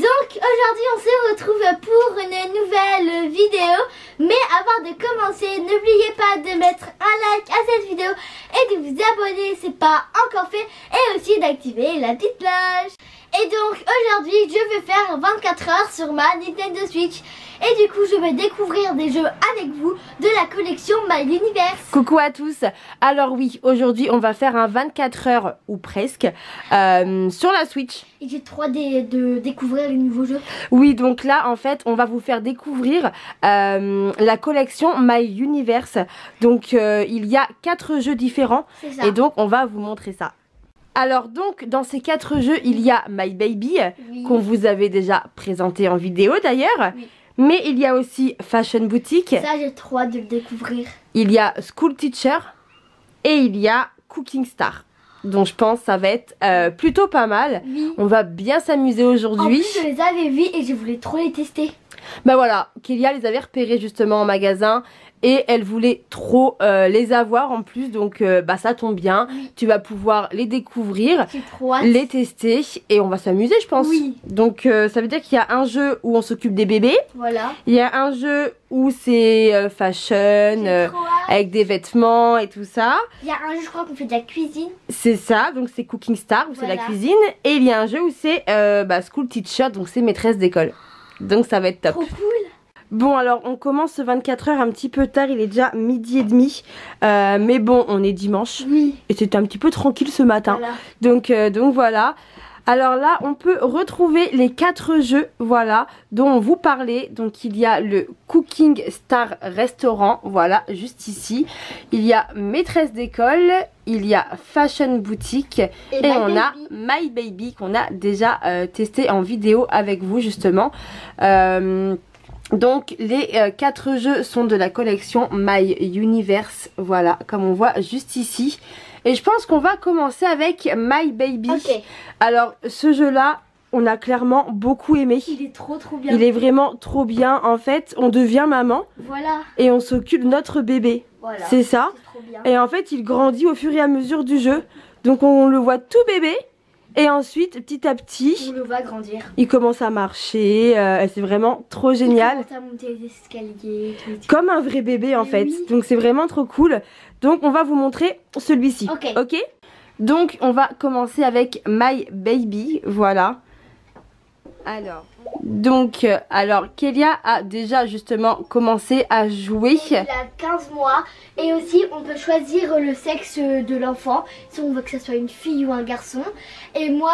Donc aujourd'hui on se retrouve pour une nouvelle vidéo. Mais avant de commencer, n'oubliez pas de mettre un like à cette vidéo et de vous abonner si ce n'est pas encore fait, et aussi d'activer la petite cloche. Et donc aujourd'hui je vais faire 24 heures sur ma Nintendo Switch. Et du coup je vais découvrir des jeux avec vous de la collection My Universe. Coucou à tous. Alors oui, aujourd'hui on va faire un 24 heures ou presque sur la Switch. Et j'ai trop hâte de découvrir les nouveaux jeux. Oui, donc là en fait on va vous faire découvrir la collection My Universe. Donc il y a 4 jeux différents et donc on va vous montrer ça. Alors donc dans ces 4 jeux il y a My Baby, qu'on vous avait déjà présenté en vidéo d'ailleurs. Mais il y a aussi Fashion Boutique. Ça j'ai trop hâte de le découvrir. Il y a School Teacher et il y a Cooking Star. Donc je pense que ça va être plutôt pas mal. On va bien s'amuser aujourd'hui. En plus je les avais vus et je voulais trop les tester. Bah voilà, Kelya les avait repérés justement en magasin et elle voulait trop les avoir en plus, donc bah ça tombe bien, tu vas pouvoir les découvrir, les tester et on va s'amuser je pense. Donc ça veut dire qu'il y a un jeu où on s'occupe des bébés, il y a un jeu où c'est fashion, avec des vêtements et tout ça. Il y a un jeu je crois qu'on fait de la cuisine. C'est ça, donc c'est Cooking Star où c'est la cuisine, et il y a un jeu où c'est School Teacher, donc c'est maîtresse d'école. Donc ça va être top. Trop cool. Bon alors on commence ce 24 heures un petit peu tard, il est déjà 12h30. Mais bon on est dimanche. Et c'était un petit peu tranquille ce matin. Donc voilà. Alors là on peut retrouver les 4 jeux dont on vous parlait. Donc il y a le Cooking Star Restaurant, voilà juste ici. Il y a maîtresse d'école, il y a Fashion Boutique et on a My Baby qu'on a déjà testé en vidéo avec vous justement. Donc les 4 jeux sont de la collection My Universe, voilà comme on voit juste ici. Et je pense qu'on va commencer avec My Baby. Alors ce jeu là on a clairement beaucoup aimé. Il est trop bien. Il est vraiment trop bien. En fait on devient maman et on s'occupe de notre bébé. C'est ça. Et en fait il grandit au fur et à mesure du jeu. Donc on le voit tout bébé et ensuite petit à petit on le voit grandir. Il commence à marcher, c'est vraiment trop génial. Il commence à monter les escaliers. Comme un vrai bébé en fait. Donc c'est vraiment trop cool. Donc on va vous montrer celui-ci. Ok. Donc on va commencer avec My Baby. Voilà. Alors. Donc Kelya a déjà justement commencé à jouer. Il a 15 mois et aussi on peut choisir le sexe de l'enfant, si on veut que ce soit une fille ou un garçon. Et moi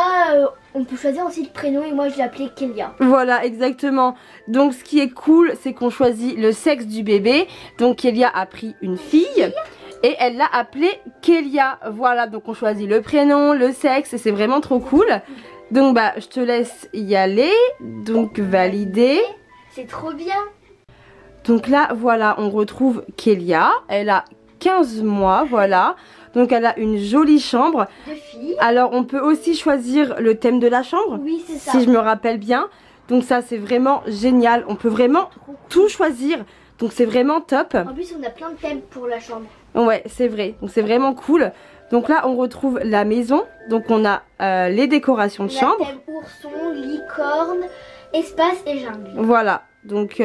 on peut choisir aussi le prénom et moi je l'appelais Kelya. Voilà exactement. Donc ce qui est cool c'est qu'on choisit le sexe du bébé. Donc Kelya a pris une fille et elle l'a appelée Kelya. Voilà donc on choisit le prénom, le sexe et c'est vraiment trop cool. Donc bah je te laisse y aller, donc valider. C'est trop bien. Donc là voilà on retrouve Kelya, elle a 15 mois voilà. Donc elle a une jolie chambre. De fille. Alors on peut aussi choisir le thème de la chambre. C'est ça. Si je me rappelle bien. Donc ça c'est vraiment génial, on peut vraiment tout choisir. Donc c'est vraiment top. En plus on a plein de thèmes pour la chambre. Ouais c'est vrai, donc c'est vraiment cool. Donc là on retrouve la maison, donc on a les décorations de chambre. Thème ourson, licorne, espace et jungle. Voilà, donc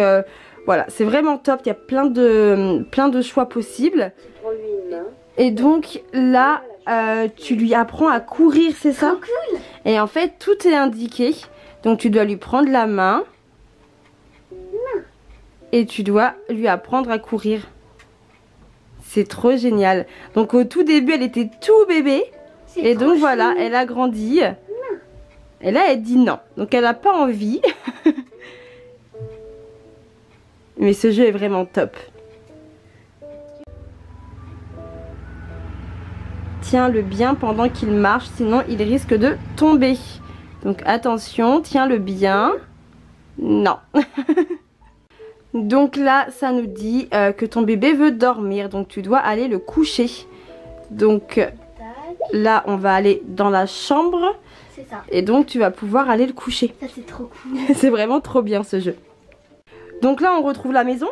voilà, c'est vraiment top, il y a plein de choix possibles. Et donc là tu lui apprends à courir, c'est ça? Cool. Et en fait tout est indiqué, donc tu dois lui prendre la main. Et tu dois lui apprendre à courir. C'est trop génial. Donc au tout début elle était tout bébé. Et donc voilà elle a grandi. Et là elle dit non. Donc elle n'a pas envie. Mais ce jeu est vraiment top. Tiens-le bien pendant qu'il marche. Sinon il risque de tomber. Donc attention, tiens-le bien. Non. Donc là ça nous dit que ton bébé veut dormir, donc tu dois aller le coucher. Donc là on va aller dans la chambre. C'est ça. Et donc tu vas pouvoir aller le coucher. Ça c'est trop cool. C'est vraiment trop bien ce jeu. Donc là on retrouve la maison.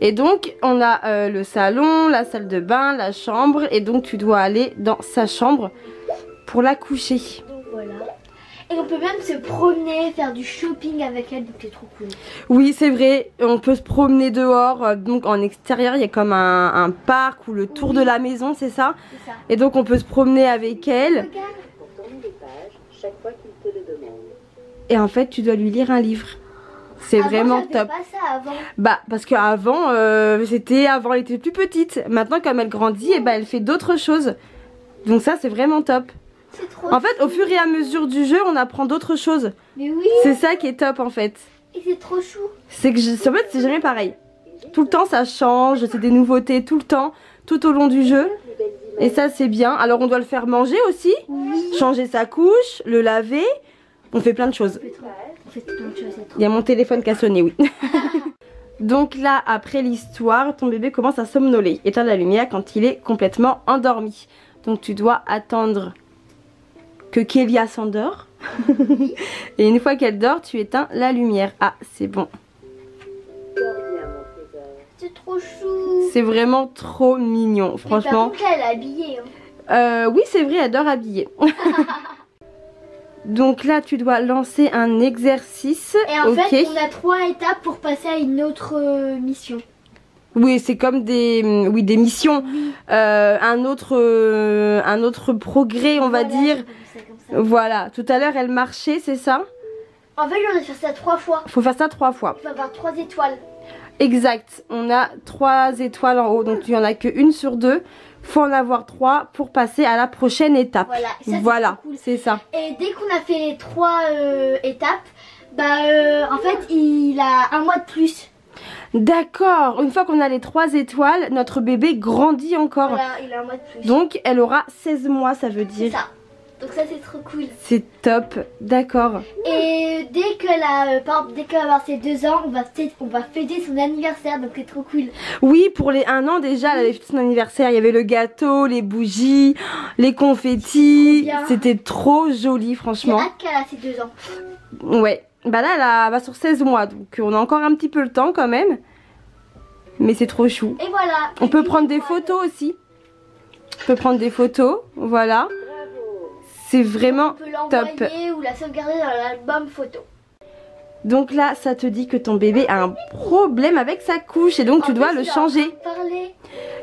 Et donc on a le salon, la salle de bain, la chambre. Et donc tu dois aller dans sa chambre pour la coucher. Donc voilà. Et on peut même se promener, faire du shopping avec elle, donc c'est trop cool. Oui, c'est vrai, on peut se promener dehors. Donc en extérieur, il y a comme un parc ou le tour de la maison, c'est ça, et donc on peut se promener avec elle. Regarde. Et en fait, tu dois lui lire un livre. C'est vraiment top. Pas ça avant. Bah parce qu'avant, elle était plus petite. Maintenant, comme elle grandit, et bah, elle fait d'autres choses. Donc ça, c'est vraiment top. En fait, au fur et à mesure du jeu, on apprend d'autres choses. Mais oui. C'est ça qui est top en fait. Et c'est trop chou. C'est que en fait, c'est jamais pareil. Tout le temps, ça change. C'est des nouveautés tout le temps, tout au long du jeu. Et ça, c'est bien. Alors, on doit le faire manger aussi, changer sa couche, le laver. On fait plein de choses. Il y a mon téléphone qui a sonné, oui. Donc là, après l'histoire, ton bébé commence à somnoler. Éteins la lumière quand il est complètement endormi. Donc tu dois attendre que Kelya s'endort. Et une fois qu'elle dort, tu éteins la lumière. Ah, c'est bon. C'est trop chou. C'est vraiment trop mignon, franchement. Mais par contre, elle est habillée. Hein. Oui, c'est vrai, elle dort habillée. Donc là, tu dois lancer un exercice. Et en fait, on a 3 étapes pour passer à une autre mission. Oui, c'est comme des missions. Un autre progrès, on va dire. Comme ça. Voilà, tout à l'heure, elle marchait, c'est ça? En fait, on a fait ça 3 fois. Faut faire ça 3 fois. Il faut avoir 3 étoiles. Exact, on a 3 étoiles en haut, donc il n'y en a que 1 sur 2. Faut en avoir 3 pour passer à la prochaine étape. Voilà, c'est ça. Et dès qu'on a fait les 3 étapes, bah en fait il a 1 mois de plus. D'accord, une fois qu'on a les 3 étoiles, notre bébé grandit encore. Voilà, il a 1 mois de plus. Donc elle aura 16 mois, ça veut dire. C'est ça. Donc ça c'est trop cool. C'est top, d'accord. Et dès qu'elle va avoir ses 2 ans, on va fêter son anniversaire, donc c'est trop cool. Oui, pour les 1 an déjà, elle avait fêté son anniversaire, il y avait le gâteau, les bougies, les confettis. C'était trop joli franchement. J'ai hâte qu'elle a ses 2 ans. Ouais, bah là elle va sur 16 mois, donc on a encore un petit peu le temps quand même. Mais c'est trop chou. Et voilà. On peut prendre des photos aussi. On peut prendre des photos, voilà. C'est vraiment top. On peut l'envoyer ou la sauvegarder dans l'album photo. Donc là, ça te dit que ton bébé a un problème avec sa couche et donc tu dois le changer.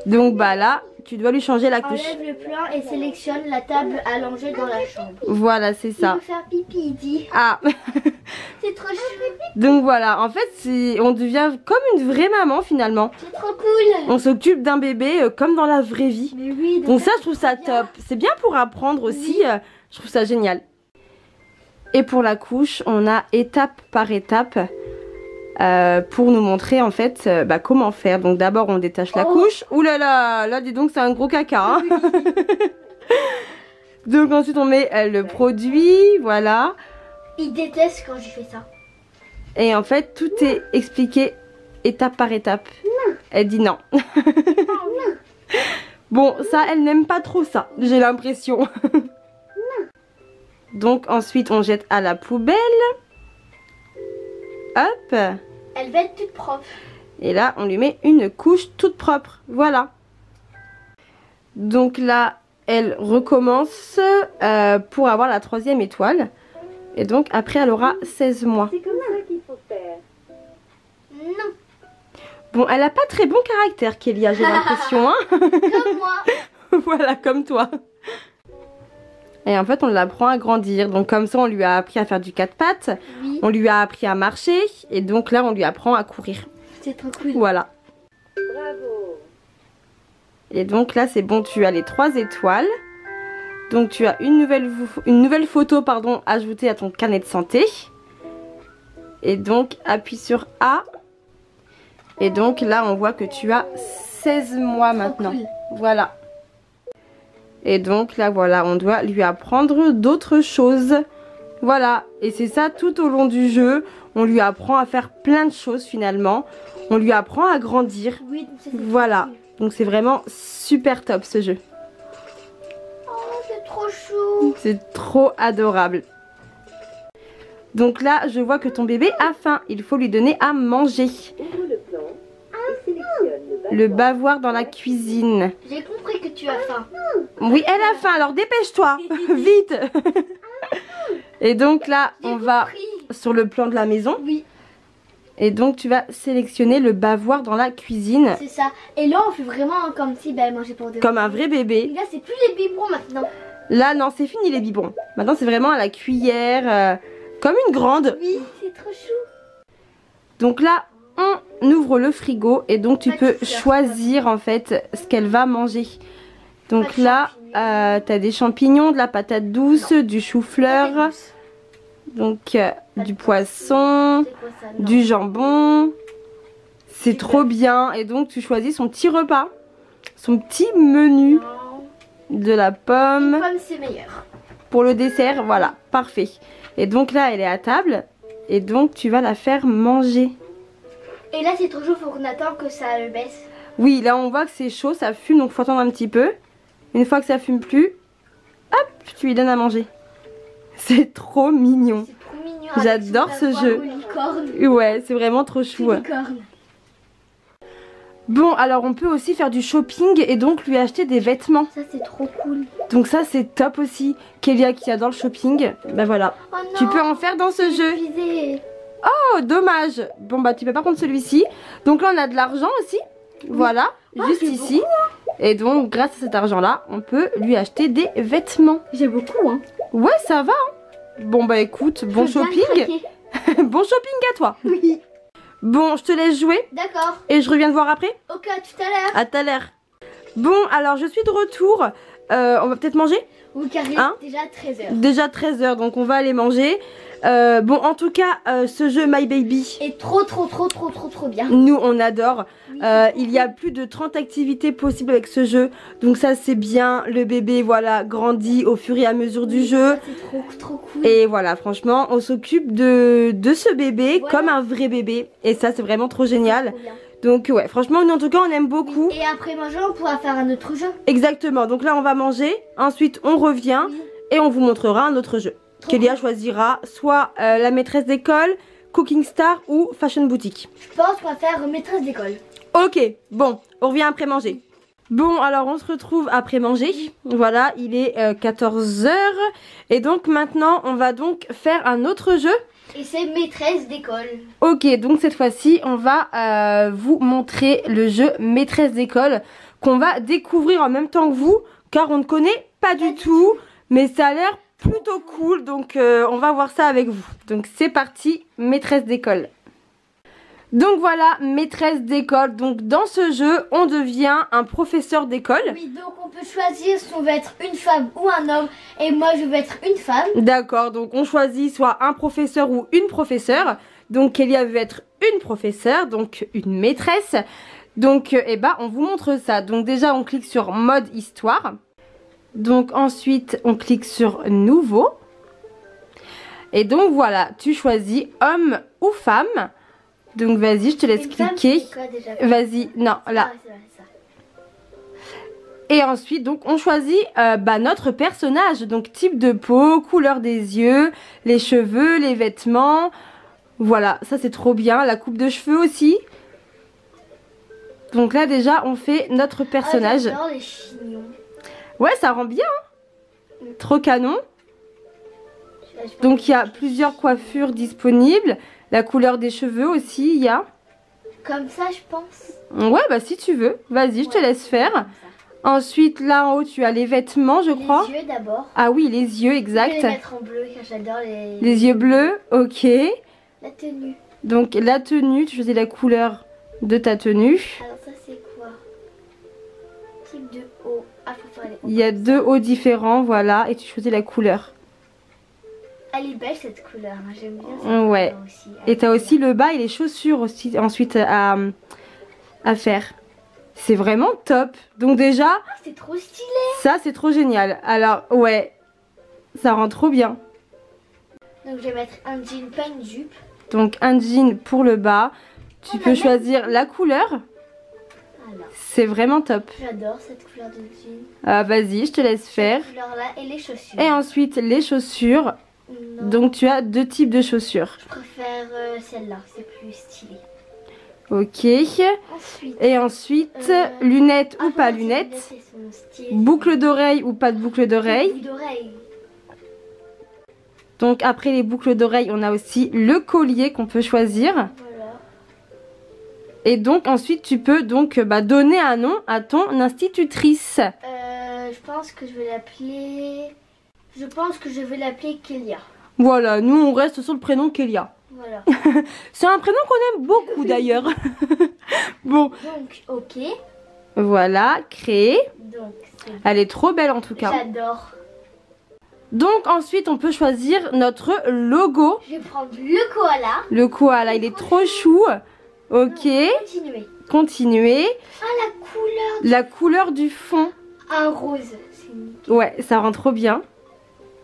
Donc bah là, tu dois lui changer la couche. Enlève le plan et sélectionne la table allongée dans la chambre. Voilà, c'est ça. Il veut faire pipi, il dit. Ah. C'est trop chou. Donc voilà, en fait, on devient comme une vraie maman finalement. C'est trop cool. On s'occupe d'un bébé comme dans la vraie vie. Mais oui, donc ça, je trouve ça top. C'est bien pour apprendre aussi. Je trouve ça génial. Et pour la couche, on a étape par étape pour nous montrer en fait comment faire. Donc d'abord on détache la couche. Ouh là là, là dis donc c'est un gros caca. Hein. Donc ensuite on met le produit, voilà. Il déteste quand je fais ça. Et en fait tout est expliqué étape par étape. Non. Elle dit non. Non, non. Bon ça elle n'aime pas trop ça, j'ai l'impression. Donc ensuite on jette à la poubelle. Hop. Elle va être toute propre. Et là on lui met une couche toute propre. Voilà. Donc là elle recommence pour avoir la 3e étoile. Et donc après elle aura 16 mois. C'est comme ça qu'il faut faire. Non. Bon elle n'a pas très bon caractère Kelya, j'ai l'impression hein. Comme moi. Voilà comme toi. Et en fait on l'apprend à grandir, donc comme ça on lui a appris à faire du 4 pattes, on lui a appris à marcher et donc là on lui apprend à courir. C'est trop cool. Voilà. Bravo. Et donc là c'est bon, tu as les 3 étoiles, donc tu as une nouvelle photo pardon, ajoutée à ton carnet de santé. Et donc appuie sur A et donc là on voit que tu as 16 mois maintenant. Cool. Voilà. Et donc là voilà, on doit lui apprendre d'autres choses. Voilà, et c'est ça tout au long du jeu. On lui apprend à faire plein de choses finalement. On lui apprend à grandir. Oui, voilà, donc c'est vraiment super top ce jeu. Oh c'est trop chou. C'est trop adorable. Donc là je vois que ton bébé a faim. Il faut lui donner à manger. Le bavoir dans la cuisine. J'ai compris que tu as faim. Oui, elle a faim, alors dépêche-toi. Vite. Et donc là, on va sur le plan de la maison. Oui. Et donc tu vas sélectionner le bavoir dans la cuisine. C'est ça. Et là on fait vraiment comme si elle mangeait pour deux. Comme un vrai bébé. Et là c'est plus les biberons maintenant. Là non, c'est fini les biberons. Maintenant c'est vraiment à la cuillère, comme une grande. Oui, c'est trop chou. Donc là on ouvre le frigo et donc tu peux choisir en fait ce qu'elle va manger. Donc là tu as des champignons, de la patate douce, du chou-fleur. Donc du poisson, du jambon, c'est trop bien. Et donc tu choisis son petit repas, son petit menu, de la pomme. Une pomme c'est meilleur. Pour le dessert, voilà, parfait. Et donc là elle est à table et donc tu vas la faire manger. Et là c'est trop chaud, faut qu'on attende que ça le baisse. Oui, là on voit que c'est chaud, ça fume, donc faut attendre un petit peu. Une fois que ça fume plus, hop, tu lui donnes à manger. C'est trop mignon. J'adore ce jeu. Ouais, c'est vraiment trop chou. Bon, alors on peut aussi faire du shopping et donc lui acheter des vêtements. Ça c'est trop cool. Donc ça c'est top aussi. Kelya qui adore le shopping, bah voilà. Oh non, tu peux en faire dans ce jeu. Oh, dommage. Bon bah tu peux pas prendre celui-ci. Donc là on a de l'argent aussi. Oui. Voilà, oh, juste ici. Beaucoup. Et donc grâce à cet argent-là, on peut lui acheter des vêtements. J'ai beaucoup hein. Ouais, ça va hein. Bon bah écoute, bon shopping. Bon shopping à toi. Oui. Bon, je te laisse jouer. D'accord. Et je reviens te voir après. Ok, à tout à l'heure. À tout à l'heure. Bon, alors je suis de retour. On va peut-être manger. Oui, car il est déjà 13h. Déjà 13h, donc on va aller manger. Bon, en tout cas, ce jeu My Baby est trop bien. Nous, on adore. Oui. Il y a plus de 30 activités possibles avec ce jeu. Donc ça, c'est bien. Le bébé, voilà, grandit au fur et à mesure du jeu. C'est trop cool. Et voilà, franchement, on s'occupe de ce bébé comme un vrai bébé. Et ça, c'est vraiment trop génial. Donc ouais, franchement, nous, en tout cas, on aime beaucoup. Et après manger, on pourra faire un autre jeu. Exactement. Donc là, on va manger. Ensuite, on revient et on vous montrera un autre jeu. Kelya choisira soit la maîtresse d'école, Cooking Star ou Fashion Boutique. Je pense qu'on va faire maîtresse d'école. Ok, bon, on revient après manger. Bon, alors on se retrouve après manger. Voilà, il est 14h. Et donc maintenant, on va donc faire un autre jeu. Et c'est maîtresse d'école. Ok, donc cette fois-ci, on va vous montrer le jeu maîtresse d'école qu'on va découvrir en même temps que vous, car on ne connaît pas du tout, mais ça a l'air plutôt cool, donc on va voir ça avec vous. Donc c'est parti, maîtresse d'école. Donc voilà, maîtresse d'école. Donc dans ce jeu, on devient un professeur d'école. Oui, donc on peut choisir si on veut être une femme ou un homme. Et moi, je veux être une femme. D'accord, donc on choisit soit un professeur ou une professeure. Donc Kelya veut être une professeure, donc une maîtresse. Donc eh ben, on vous montre ça. Donc déjà, on clique sur mode histoire. Donc ensuite, on clique sur nouveau. Et donc voilà, tu choisis homme ou femme. Donc vas-y, je te laisse cliquer. Vas-y, non, là. Et ensuite, donc on choisit notre personnage. Donc type de peau, couleur des yeux, les cheveux, les vêtements. Voilà, ça c'est trop bien. La coupe de cheveux aussi. Donc là déjà, on fait notre personnage. Ah, j'adore les chignons. Ouais, ça rend bien. Trop canon. Donc il y a plusieurs coiffures disponibles. La couleur des cheveux aussi, il y a. Comme ça, je pense. Ouais, bah si tu veux. Vas-y, je te laisse faire. Ensuite, là en haut, tu as les vêtements, je crois. Les yeux d'abord. Ah oui, les yeux, exact. Je vais les mettre en bleu, car j'adore les... Les yeux bleus, ok. La tenue. Donc la tenue, tu choisis la couleur de ta tenue. Alors ça, c'est quoi? Type de haut. Ah, faut faire les hauts. Il y a deux hauts différents, voilà. Et tu choisis la couleur. Elle est belle cette couleur, j'aime bien cette couleur aussi. Et t'as aussi le bas et les chaussures aussi ensuite à faire. C'est vraiment top. Donc déjà... Ah, c'est trop stylé. Ça c'est trop génial. Alors ouais, ça rend trop bien. Donc je vais mettre un jean, pas une jupe. Donc un jean pour le bas. Tu peux choisir la couleur. C'est vraiment top. J'adore cette couleur de jean. Vas-y, je te laisse faire. Cette couleur là et les chaussures. Et ensuite les chaussures. Non. Donc tu as deux types de chaussures. Je préfère celle-là, c'est plus stylé. Ok. Ensuite, lunettes ou pas lunettes. Boucle d'oreille ou pas de boucle d'oreille. Donc après les boucles d'oreilles, on a aussi le collier qu'on peut choisir. Voilà. Et donc ensuite tu peux donc donner un nom à ton institutrice. Je pense que je vais l'appeler... Je pense que je vais l'appeler Kelya. Voilà, nous on reste sur le prénom Kelya. Voilà. C'est un prénom qu'on aime beaucoup d'ailleurs. Bon. Donc, ok. Voilà, créer. Donc, c'est... Elle est trop belle en tout cas. J'adore. Donc ensuite on peut choisir notre logo. Je vais prendre le koala. Le koala, il est trop chou. Ok. Continuer. Continuer. Ah, la couleur. La couleur du fond. Un rose. Ouais, ça rend trop bien.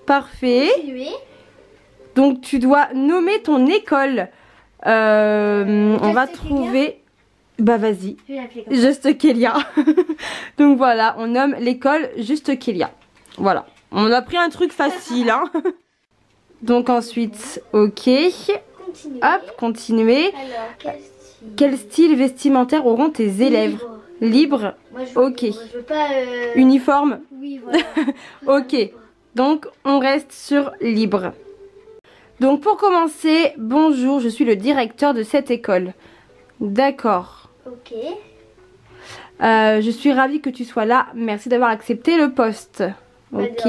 Parfait. Continuer. Donc tu dois nommer ton école. On va trouver... Bah vas-y. Just Kelya. Donc voilà, on nomme l'école Just Kelya. Voilà. On a pris un truc facile, hein. Donc ensuite, ok. Continuer. Hop, continuer. Alors, quel style vestimentaire auront tes élèves? Libre. Moi, je veux, ok. Moi, je veux pas, uniforme. Oui, voilà. Ok. Donc on reste sur libre. Donc pour commencer, bonjour, je suis le directeur de cette école. D'accord. Ok. Je suis ravie que tu sois là. Merci d'avoir accepté le poste. Ok.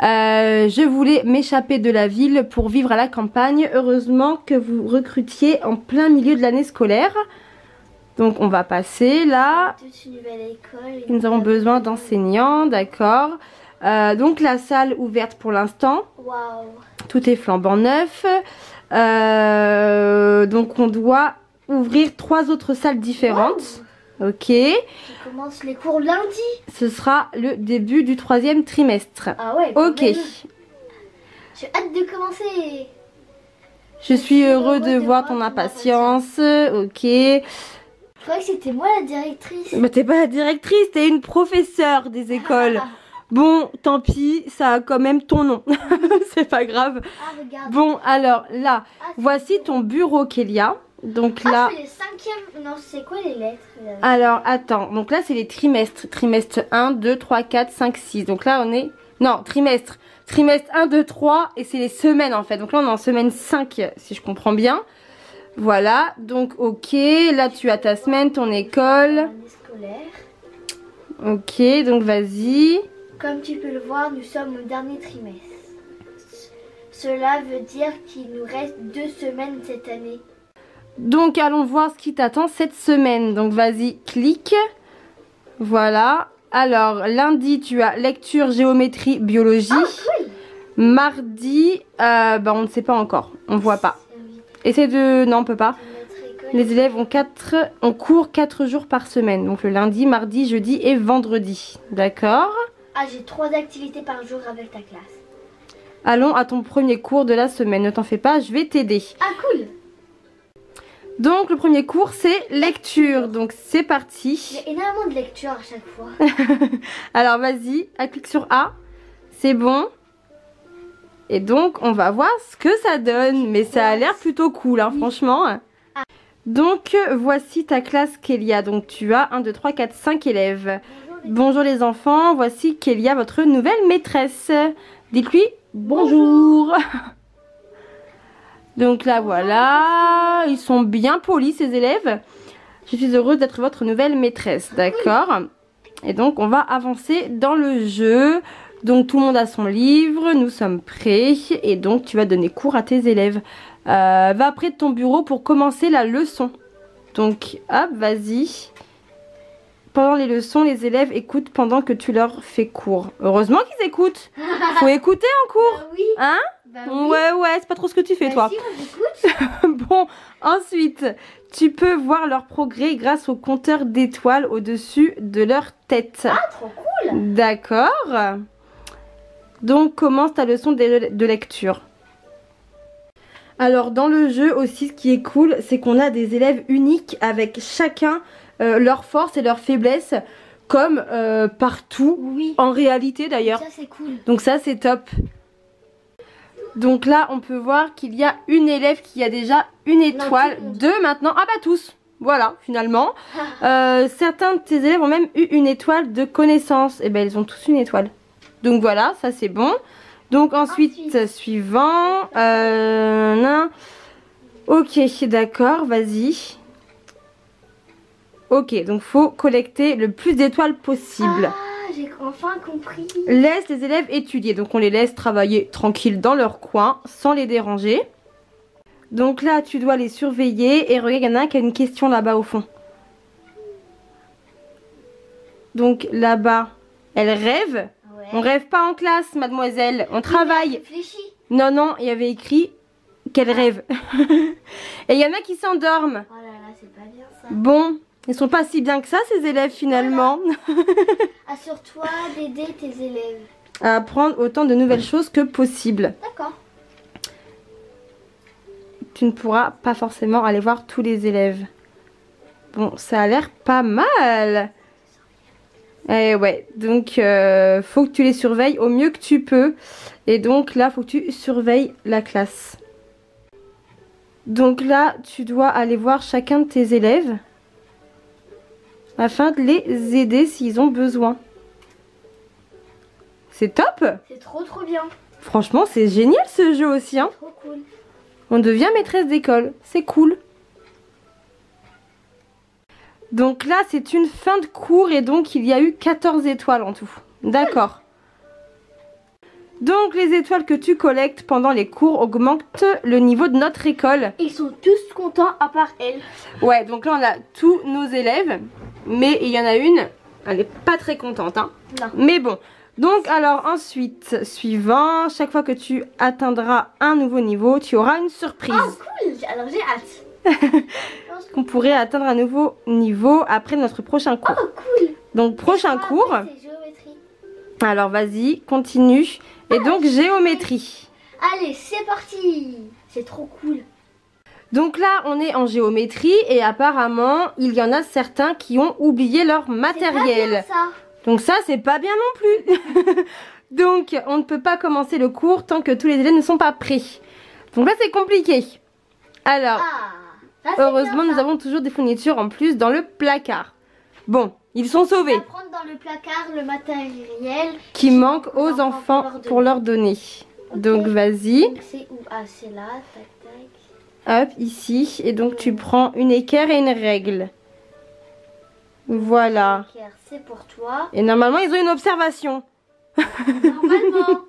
Je voulais m'échapper de la ville pour vivre à la campagne. Heureusement que vous recrutiez en plein milieu de l'année scolaire. Donc on va passer là. Nous avons besoin d'enseignants, d'accord. Donc la salle ouverte pour l'instant. Waouh. Tout est flambant neuf. Donc on doit ouvrir 3 autres salles différentes. Wow. Ok. Je commence les cours lundi. Ce sera le début du 3e trimestre. Ah ouais. Ok. J'ai hâte de commencer. Je suis heureux de voir ton impatience. Ok. Je croyais que c'était moi la directrice. Mais t'es pas la directrice, t'es une professeure des écoles. Bon, tant pis, ça a quand même ton nom. C'est pas grave. Ah, bon, alors là, voici ton bureau, Kelya. Donc là. Ah, c'est le 5e. Non, c'est quoi les lettres là? Alors, attends. Donc là, c'est les trimestres. Trimestre 1, 2, 3, 4, 5, 6. Donc là, on est. Non, trimestre. Trimestre 1, 2, 3. Et c'est les semaines en fait. Donc là, on est en semaine 5, si je comprends bien. Voilà. Donc, ok. Là, tu as ta semaine, ton école. Ok, donc vas-y. Comme tu peux le voir, nous sommes au dernier trimestre. Cela veut dire qu'il nous reste 2 semaines cette année. Donc allons voir ce qui t'attend cette semaine. Donc vas-y, clique. Voilà. Alors, lundi, tu as lecture, géométrie, biologie. Ah, oui. Mardi, on ne sait pas encore. On ne voit pas. Essaye de... Non, on ne peut pas. Les élèves ont cours 4 jours par semaine. Donc le lundi, mardi, jeudi et vendredi. D'accord. Ah, j'ai 3 activités par jour avec ta classe. Allons à ton premier cours de la semaine. Ne t'en fais pas, je vais t'aider. Ah, cool. Donc, le premier cours, c'est lecture. Donc, c'est parti. Il y a énormément de lectures à chaque fois. Alors, vas-y, clique sur A. C'est bon. Et donc, on va voir ce que ça donne. Mais ça a l'air plutôt cool, hein, franchement. Donc, voici ta classe Kelya. Donc, tu as 1, 2, 3, 4, 5 élèves. Bonjour les enfants, voici Kelya, votre nouvelle maîtresse. Dites-lui bonjour. Donc là voilà, ils sont bien polis ces élèves. Je suis heureuse d'être votre nouvelle maîtresse, d'accord. Et donc on va avancer dans le jeu. Donc tout le monde a son livre, nous sommes prêts. Et donc tu vas donner cours à tes élèves. Va près de ton bureau pour commencer la leçon. Donc hop, vas-y. Pendant les leçons, les élèves écoutent pendant que tu leur fais cours. Heureusement qu'ils écoutent. Faut écouter en cours. Bah oui. Hein? Bah oui. Ouais, c'est pas trop ce que tu fais, bah toi. Si, on écoute. Bon, ensuite, tu peux voir leur progrès grâce au compteur d'étoiles au-dessus de leur tête. Ah, trop cool. D'accord. Donc, commence ta leçon de lecture. Alors, dans le jeu aussi, ce qui est cool, c'est qu'on a des élèves uniques avec chacun... leurs forces et leurs faiblesses, comme partout, oui. En réalité d'ailleurs. Ça c'est cool. Donc ça c'est top. Donc là on peut voir qu'il y a une élève qui a déjà une étoile, non, 2 maintenant, ah bah tous, voilà finalement. Certains de tes élèves ont même eu une étoile de connaissance, et ben ils ont tous une étoile. Donc voilà, ça c'est bon. Donc ensuite suivant. Ok, d'accord, vas-y. Ok, donc faut collecter le plus d'étoiles possible. Ah, j'ai enfin compris. Laisse les élèves étudier. Donc on les laisse travailler tranquille dans leur coin sans les déranger. Donc là, tu dois les surveiller. Et regarde, il y en a un qui a une question là-bas au fond. Donc là-bas, elle rêve. Ouais. On rêve pas en classe, mademoiselle. On travaille. Non, non, il y avait écrit qu'elle rêve. Et il y en a qui s'endorment. Oh là là, c'est pas bien ça. Bon, ils sont pas si bien que ça, ces élèves, finalement. Voilà. Assure-toi d'aider tes élèves à apprendre autant de nouvelles choses que possible. D'accord. Tu ne pourras pas forcément aller voir tous les élèves. Bon, ça a l'air pas mal. Et ouais, donc faut que tu les surveilles au mieux que tu peux. Et donc là, faut que tu surveilles la classe. Donc là, tu dois aller voir chacun de tes élèves afin de les aider s'ils ont besoin. C'est top! C'est trop trop bien! Franchement, c'est génial ce jeu aussi, hein. Trop cool. On devient maîtresse d'école, c'est cool. Donc là, c'est une fin de cours et donc il y a eu 14 étoiles en tout. D'accord. Donc les étoiles que tu collectes pendant les cours augmentent le niveau de notre école. Ils sont tous contents à part elle. Ouais, donc là on a tous nos élèves, mais il y en a une, elle n'est pas très contente, hein. Non. Mais bon, donc alors ensuite, suivant, chaque fois que tu atteindras un nouveau niveau, tu auras une surprise. Oh cool, alors j'ai hâte. Qu'on pourrait atteindre un nouveau niveau après notre prochain cours. Oh cool. Donc prochain cours. Alors vas-y, continue. Et donc géométrie. Allez, c'est parti. C'est trop cool. Donc là, on est en géométrie et apparemment, il y en a certains qui ont oublié leur matériel. C'est pas bien, ça. Donc ça, c'est pas bien non plus. Donc on ne peut pas commencer le cours tant que tous les élèves ne sont pas prêts. Donc là, c'est compliqué. Alors... Ah. Là, heureusement, nous avons toujours des fournitures en plus dans le placard. Bon, ils sont sauvés. On va prendre dans le placard le matériel qui manque aux enfants pour leur donner. Okay. Donc, vas-y. C'est où? Ah, c'est là. Tac, tac. Hop, ici. Et donc, tu prends une équerre et une règle. Voilà. L'équerre, c'est pour toi. Et normalement, ils ont une observation. Normalement.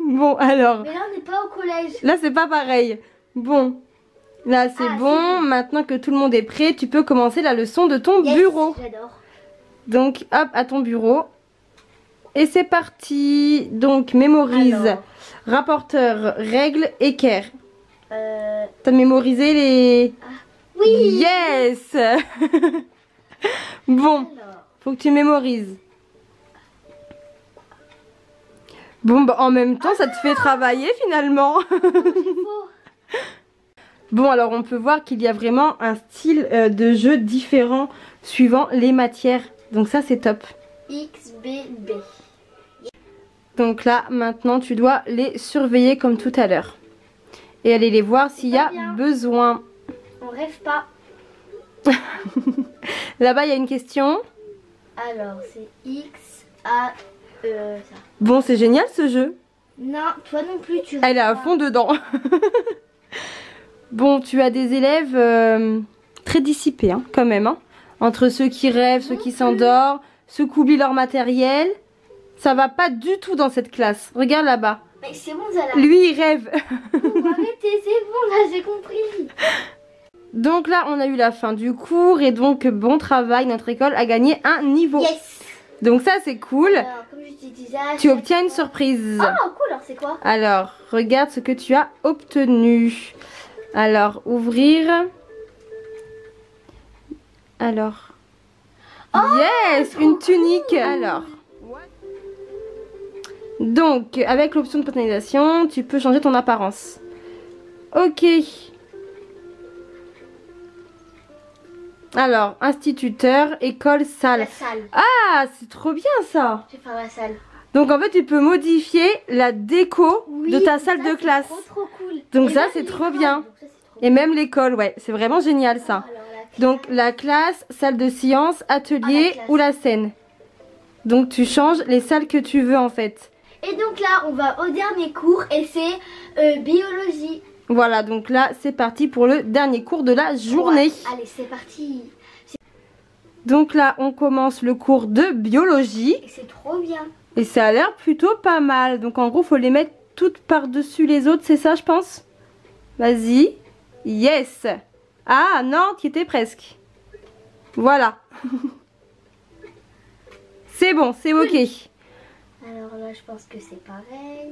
Bon, alors. Mais là, on n'est pas au collège. Là, c'est pas pareil. Bon. Là c'est bon, maintenant que tout le monde est prêt, tu peux commencer la leçon de ton bureau. J'adore. Donc hop, à ton bureau. Et c'est parti. Donc mémorise. Alors. Rapporteur, règle, équerre. T'as mémorisé les... Ah. Oui. Yes. Bon, faut que tu mémorises. Bon, bah, en même temps, ça te fait travailler finalement. Bon, alors on peut voir qu'il y a vraiment un style de jeu différent suivant les matières. Donc ça, c'est top. XBB. Donc là, maintenant, tu dois les surveiller comme tout à l'heure. Et aller les voir s'il y a besoin. On rêve pas. Là-bas, il y a une question. Alors, c'est XA... ça. Bon, c'est génial ce jeu. Non, toi non plus, tu... Elle est à fond dedans. Bon, tu as des élèves très dissipés, hein, quand même. Hein. Entre ceux qui rêvent, ceux qui s'endorment, ceux qui oublient leur matériel. Ça va pas du tout dans cette classe. Regarde là-bas. Mais c'est bon, Zala. Lui, il rêve. Bon, arrêtez, c'est bon, là, j'ai compris. Donc là, on a eu la fin du cours. Et donc, bon travail, notre école a gagné un niveau. Yes. Donc ça, c'est cool. Alors, comme je te disais, tu obtiens une surprise. Oh, cool, alors c'est quoi? Alors, regarde ce que tu as obtenu. Alors, ouvrir. Alors. Oh, yes, une tunique. Cool. Alors. Donc, avec l'option de personnalisation, tu peux changer ton apparence. Ok. Alors, instituteur, école, salle. La salle. Ah, c'est trop bien ça. Je vais faire la salle. Donc en fait tu peux modifier la déco de ta salle de classe. Trop, trop cool. Donc ça c'est trop bien. Et même l'école, ouais, c'est vraiment génial ça. Donc la classe, salle de sciences, atelier ou la scène. Donc tu changes les salles que tu veux en fait. Et donc là on va au dernier cours et c'est biologie. Voilà, donc là c'est parti pour le dernier cours de la journée. Ouais, allez c'est parti. Donc là on commence le cours de biologie. C'est trop bien. Et ça a l'air plutôt pas mal. Donc en gros faut les mettre toutes par dessus les autres, c'est ça je pense. Vas-y. Yes. Ah non, tu étais presque. Voilà. C'est bon, c'est ok. Alors là je pense que c'est pareil.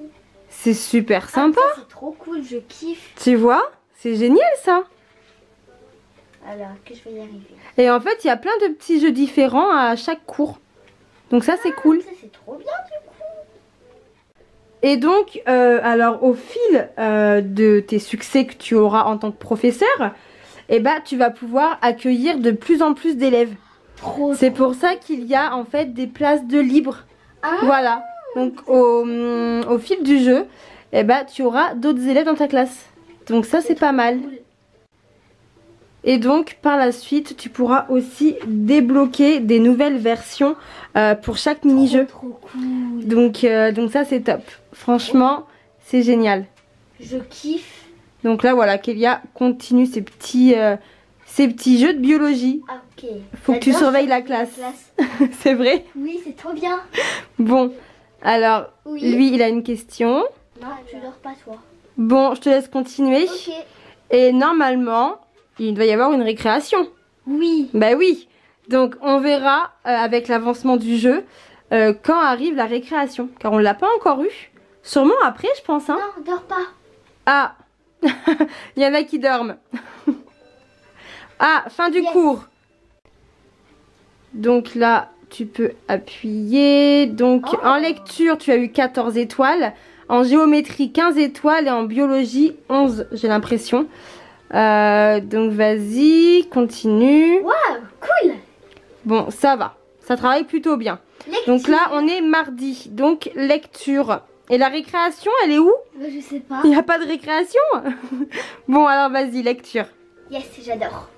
C'est super sympa. Ah, c'est trop cool, je kiffe. Tu vois, c'est génial ça. Alors que je vais y arriver. Et en fait il y a plein de petits jeux différents à chaque cours. Donc ça c'est cool. Ça c'est trop bien du coup. Et donc alors au fil de tes succès que tu auras en tant que professeur, eh ben, tu vas pouvoir accueillir de plus en plus d'élèves. C'est pour ça qu'il y a en fait des places de libre. Ah, voilà. Donc au fil du jeu, eh ben, tu auras d'autres élèves dans ta classe. Donc ça c'est pas mal. Cool. Et donc par la suite tu pourras aussi débloquer des nouvelles versions pour chaque mini-jeu. Cool. Donc ça c'est top. Franchement c'est génial. Je kiffe. Donc là voilà, Kelya continue ces petits jeux de biologie. Ah, ok. Faut que tu surveilles la classe. C'est vrai? Oui, c'est trop bien. Bon, alors oui. Lui il a une question. Non, tu dors pas toi. Bon, je te laisse continuer. Ok. Et normalement, il doit y avoir une récréation. Oui. Bah oui. Donc on verra avec l'avancement du jeu quand arrive la récréation. Car on l'a pas encore eu. Sûrement après je pense. Hein. Non, dors pas. Ah, il y en a qui dorment. Ah, fin du cours. Donc là, tu peux appuyer. Donc en lecture, tu as eu 14 étoiles. En géométrie, 15 étoiles. Et en biologie, 11, j'ai l'impression. Donc vas-y, continue. Waouh, cool. Bon, ça va. Ça travaille plutôt bien. Lecture. Donc là, on est mardi. Donc lecture. Et la récréation, elle est où? Je sais pas. Il n'y a pas de récréation. Bon, alors vas-y, lecture. Yes, j'adore.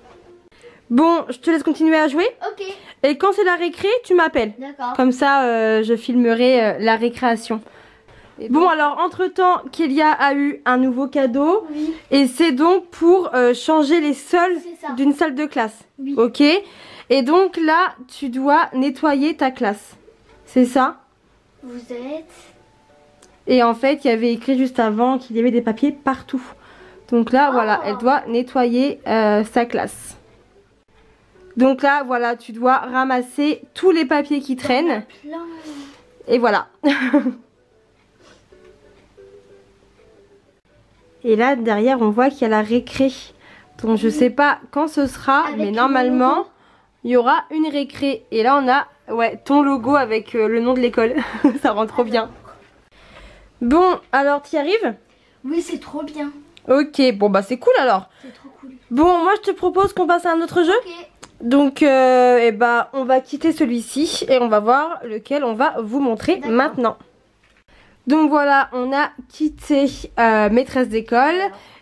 Bon, je te laisse continuer à jouer. Ok. Et quand c'est la récré, tu m'appelles. D'accord. Comme ça, je filmerai la récréation. Et bon, alors, entre-temps, Kelya a eu un nouveau cadeau. Oui. Et c'est donc pour changer les sols d'une salle de classe. Oui. Ok. Et donc là, tu dois nettoyer ta classe. C'est ça? Vous êtes... Et en fait, il y avait écrit juste avant qu'il y avait des papiers partout. Donc là, voilà, elle doit nettoyer sa classe. Donc là, voilà, tu dois ramasser tous les papiers qui traînent. Et voilà. Et là, derrière, on voit qu'il y a la récré. Donc je sais pas quand ce sera, mais normalement, il y aura une récré. Et là, on a ton logo avec le nom de l'école. Ça rend trop bien. Bon, alors t'y arrives? Oui, c'est trop bien. Ok, bon bah c'est cool alors. C'est trop cool. Bon, moi je te propose qu'on passe à un autre jeu. Okay. Donc, eh bah, on va quitter celui-ci et on va voir lequel on va vous montrer maintenant. Donc voilà, on a quitté maîtresse d'école.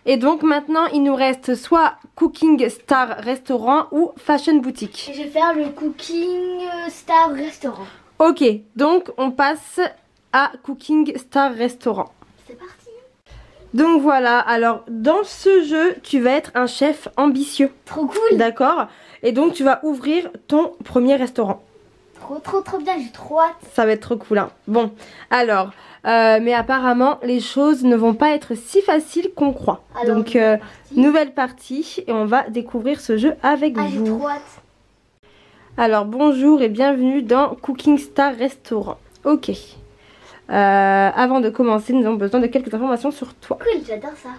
Et donc maintenant, il nous reste soit Cooking Star Restaurant ou Fashion Boutique. Et je vais faire le Cooking Star Restaurant. Ok, donc on passe... à Cooking Star Restaurant. C'est parti. Donc voilà, alors dans ce jeu, tu vas être un chef ambitieux. Trop cool. D'accord. Et donc tu vas ouvrir ton premier restaurant. Trop bien, j'ai trop hâte. Ça va être trop cool, hein. Bon, alors, mais apparemment les choses ne vont pas être si faciles qu'on croit. Alors, donc nouvelle partie et on va découvrir ce jeu avec vous. J'ai trop hâte. Alors bonjour et bienvenue dans Cooking Star Restaurant. Ok. Avant de commencer, nous avons besoin de quelques informations sur toi. Cool, j'adore ça.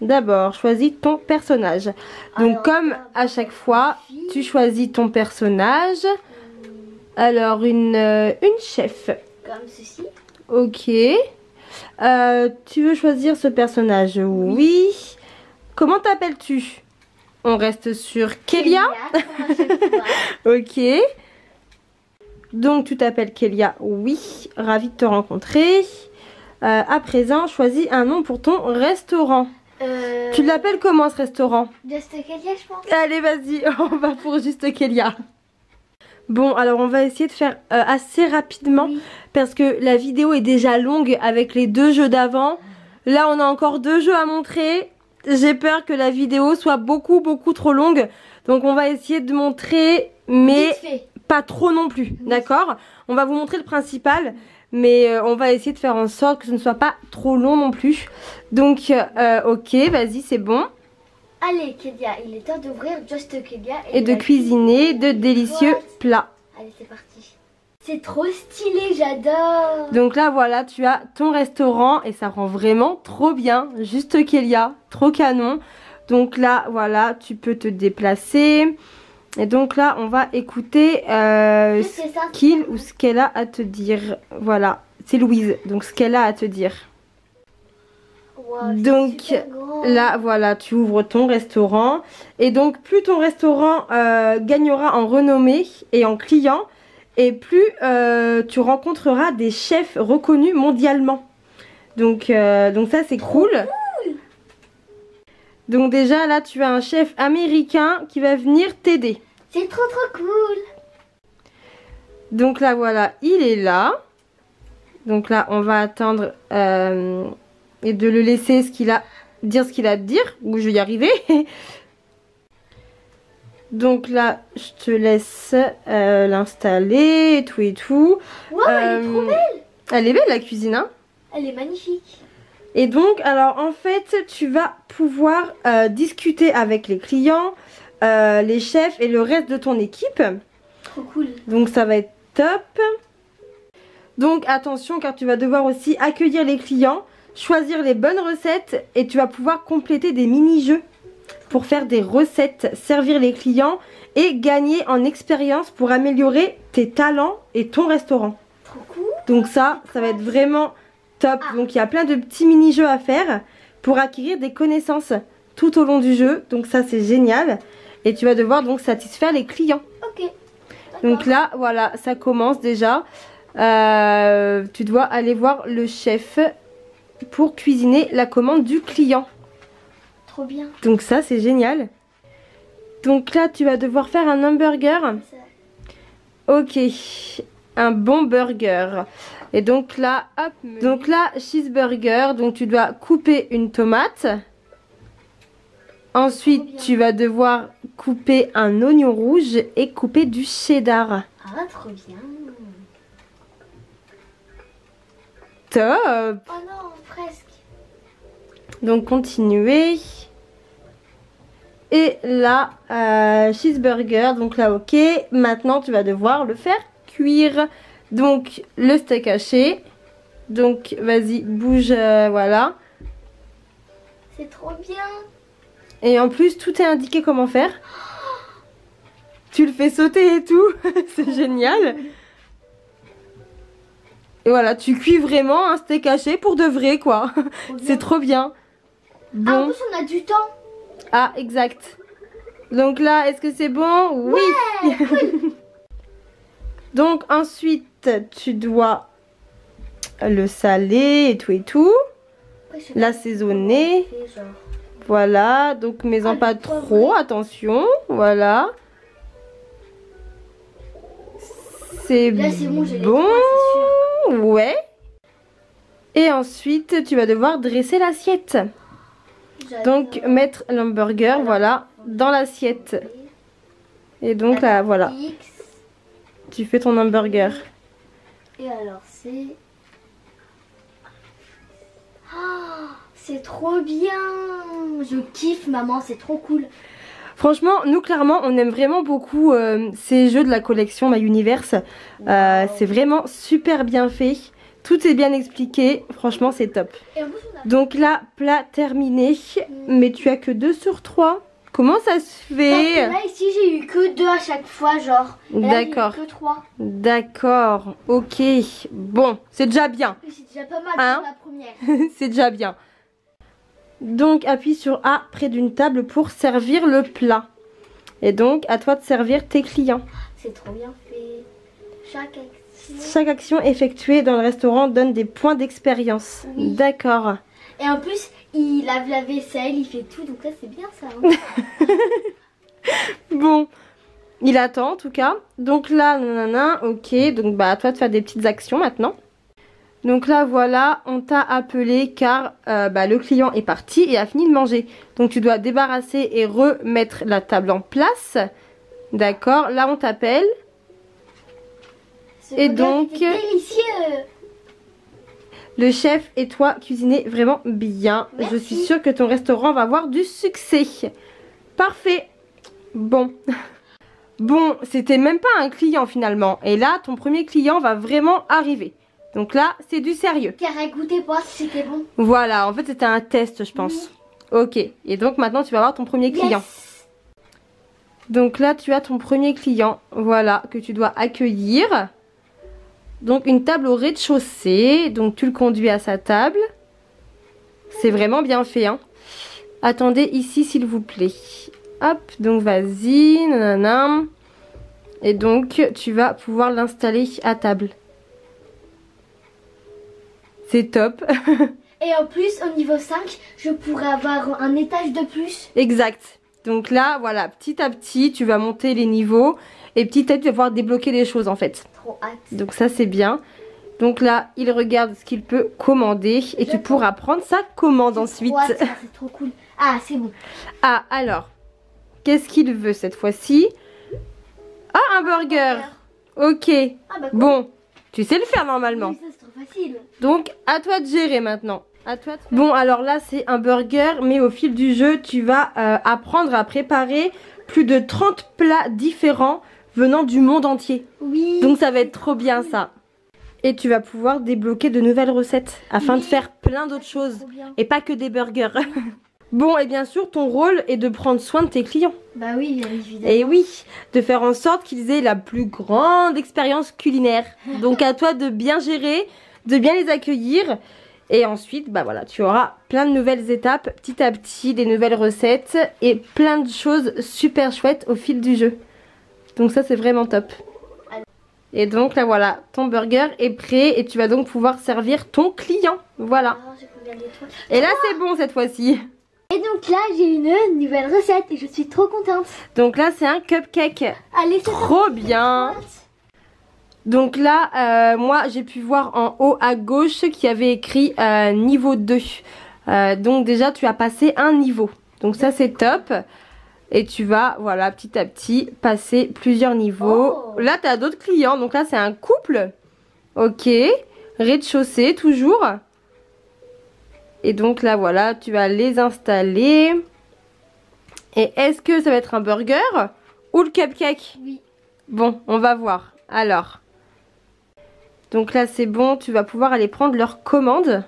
D'abord, choisis ton personnage. Donc, comme à chaque fois, tu choisis ton personnage. Alors, une chef. Comme ceci. Ok. Tu veux choisir ce personnage? Oui. Comment t'appelles-tu? On reste sur Kelya. Ok. Donc tu t'appelles Kelya, oui, ravie de te rencontrer. À présent, choisis un nom pour ton restaurant. Tu l'appelles comment ce restaurant? Just Kelya je pense. Allez vas-y, on va pour Just Kelya. Bon, alors on va essayer de faire assez rapidement, oui, parce que la vidéo est déjà longue avec les deux jeux d'avant. Là on a encore deux jeux à montrer. J'ai peur que la vidéo soit beaucoup trop longue. Donc on va essayer de montrer, mais pas trop non plus, oui, d'accord? On va vous montrer le principal, mais on va essayer de faire en sorte que ce ne soit pas trop long non plus. Donc ok, vas-y, c'est bon. Allez Kelya, il est temps d'ouvrir Just Kelya et de cuisiner de délicieux plats. Allez, c'est parti. C'est trop stylé, j'adore. Donc là voilà, tu as ton restaurant et ça rend vraiment trop bien. Just Kelya, trop canon. Donc là voilà, tu peux te déplacer. Et donc là on va écouter ce qu'il ou ce qu'elle a à te dire. Voilà, c'est Louise, donc ce qu'elle a à te dire. Wow, donc là voilà, tu ouvres ton restaurant et donc plus ton restaurant gagnera en renommée et en clients et plus tu rencontreras des chefs reconnus mondialement. Donc ça c'est cool. Donc déjà là tu as un chef américain qui va venir t'aider. C'est trop cool. Donc là voilà, il est là. Donc là on va attendre... et de le laisser dire ce qu'il a à te dire. Ou je vais y arriver. Donc là, je te laisse l'installer et tout et tout. Wow, elle est trop belle. Elle est belle la cuisine, hein. Elle est magnifique. Et donc, alors en fait, tu vas pouvoir discuter avec les clients, les chefs et le reste de ton équipe. Trop cool. Donc ça va être top. Donc attention, car tu vas devoir aussi accueillir les clients, choisir les bonnes recettes et tu vas pouvoir compléter des mini-jeux pour faire des recettes, servir les clients et gagner en expérience pour améliorer tes talents et ton restaurant. Trop cool. Donc ça va être vraiment top. Ah. Donc il y a plein de petits mini-jeux à faire pour acquérir des connaissances tout au long du jeu. Donc ça c'est génial et tu vas devoir donc satisfaire les clients. Ok. Donc là voilà, ça commence déjà. Tu dois aller voir le chef pour cuisiner la commande du client. Trop bien. Donc ça c'est génial. Donc là tu vas devoir faire un hamburger. Ok, un bon burger. Et donc là, hop, donc là cheeseburger. Donc tu dois couper une tomate. Ensuite tu vas devoir couper un oignon rouge et couper du cheddar. Ah trop bien. Top. Oh non, presque. Donc continuez. Et là, cheeseburger. Donc là, ok. Maintenant, tu vas devoir le faire cuire. Donc, le steak haché. Donc, vas-y, bouge. Voilà. C'est trop bien. Et en plus, tout est indiqué comment faire. Oh, tu le fais sauter et tout. C'est génial. Et voilà, tu cuis vraiment un steak haché pour de vrai, quoi. C'est trop bien. Bon. Ah, en plus, on a du temps. Ah, exact. Donc là, est-ce que c'est bon? Oui. Ouais, cool. Donc ensuite, tu dois le saler et tout et tout. Ouais, l'assaisonner. Voilà, donc mets-en pas trop, attention. Voilà. C'est bon. Là, c'est bon, j'ai les trois, c'est sûr. Ouais. Et ensuite, tu vas devoir dresser l'assiette. Donc, mettre l'hamburger, voilà, dans l'assiette. Et donc là, voilà. Tu fais ton hamburger. Et alors, c'est... Oh, c'est trop bien. Je kiffe, maman, c'est trop cool. Franchement, nous, clairement, on aime vraiment beaucoup ces jeux de la collection My Universe. Wow. C'est vraiment super bien fait. Tout est bien expliqué. Franchement, c'est top. Donc là, plat terminé. Mais tu as que 2 sur 3. Comment ça se fait? Là, ici, j'ai eu que 2 à chaque fois, genre. D'accord. Que 3. D'accord. Ok. Bon, c'est déjà bien. C'est déjà pas mal, hein, pour la première. C'est déjà bien. Donc appuie sur A près d'une table pour servir le plat. Et donc à toi de servir tes clients. C'est trop bien fait. Chaque action effectuée dans le restaurant donne des points d'expérience. Oui. D'accord. Et en plus il lave la vaisselle, il fait tout, donc là c'est bien ça, hein. Bon, Il attend en tout cas. Donc là, nanana, ok. Donc bah à toi de faire des petites actions maintenant. Donc là voilà, on t'a appelé car le client est parti et a fini de manger. Donc tu dois débarrasser et remettre la table en place. D'accord, là on t'appelle. Et donc... délicieux. Le chef et toi cuisinez vraiment bien. Merci. Je suis sûre que ton restaurant va avoir du succès. Parfait. Bon. Bon, c'était même pas un client finalement. Et là, ton premier client va vraiment arriver. Donc là, c'est du sérieux. Car elle goûtait pas si c'était bon. Voilà, en fait, c'était un test, je pense. Mmh. Ok, et donc maintenant, tu vas avoir ton premier client. Yes. Donc là, tu as ton premier client, voilà, que tu dois accueillir. Donc, une table au rez-de-chaussée. Donc, tu le conduis à sa table. C'est vraiment bien fait, hein. Attendez ici, s'il vous plaît. Hop, donc vas-y, nanana. Et donc, tu vas pouvoir l'installer à table. C'est top. Et en plus, au niveau 5, je pourrais avoir un étage de plus. Exact. Donc là, voilà, petit à petit, tu vas monter les niveaux. Et petit à petit, tu vas pouvoir débloquer les choses, en fait. Trop hâte. Donc ça, c'est bien. Donc là, il regarde ce qu'il peut commander. Et tu pourras prendre sa commande ensuite. C'est trop cool. Ah, c'est bon. Ah, alors, qu'est-ce qu'il veut cette fois-ci? Ah, un burger. Ok. Ah, bah, cool. Bon. Tu sais le faire normalement. Oui, ça, c'est trop facile. Donc à toi de gérer maintenant. À toi de faire. Bon alors là c'est un burger, mais au fil du jeu tu vas apprendre à préparer plus de 30 plats différents venant du monde entier. Oui. Donc ça va être trop bien ça. Et tu vas pouvoir débloquer de nouvelles recettes afin de faire plein d'autres choses et pas que des burgers. Oui. Bon, et bien sûr, ton rôle est de prendre soin de tes clients. Bah oui, bien évidemment. Et oui, de faire en sorte qu'ils aient la plus grande expérience culinaire. Donc à toi de bien gérer, de bien les accueillir. Et ensuite, bah voilà, tu auras plein de nouvelles étapes, petit à petit, des nouvelles recettes et plein de choses super chouettes au fil du jeu. Donc ça, c'est vraiment top. Et donc là, voilà, ton burger est prêt et tu vas donc pouvoir servir ton client. Voilà. Et là, c'est bon cette fois-ci. Et donc là, j'ai une nouvelle recette et je suis trop contente. Donc là, c'est un cupcake. Allez, c'est trop bien. Donc là, moi, j'ai pu voir en haut à gauche qu'il y avait écrit niveau 2. Donc déjà, tu as passé un niveau. Donc ça, c'est top. Et tu vas, voilà, petit à petit, passer plusieurs niveaux. Oh. Là, tu as d'autres clients. Donc là, c'est un couple. Ok. Rez-de-chaussée, toujours. Et donc là voilà, tu vas les installer. Et est-ce que ça va être un burger ou le cupcake? Oui. Bon, on va voir. Alors. Donc là c'est bon, tu vas pouvoir aller prendre leur commande.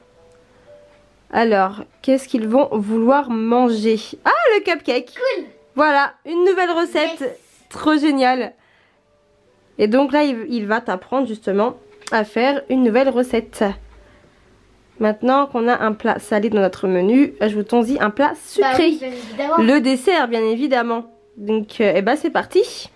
Alors, qu'est-ce qu'ils vont vouloir manger? Ah, le cupcake. Cool. Voilà, une nouvelle recette. Yes. Trop génial. Et donc là, il va t'apprendre justement à faire une nouvelle recette. Maintenant qu'on a un plat salé dans notre menu, ajoutons-y un plat sucré. Bah oui, le dessert, bien évidemment. Donc, c'est parti.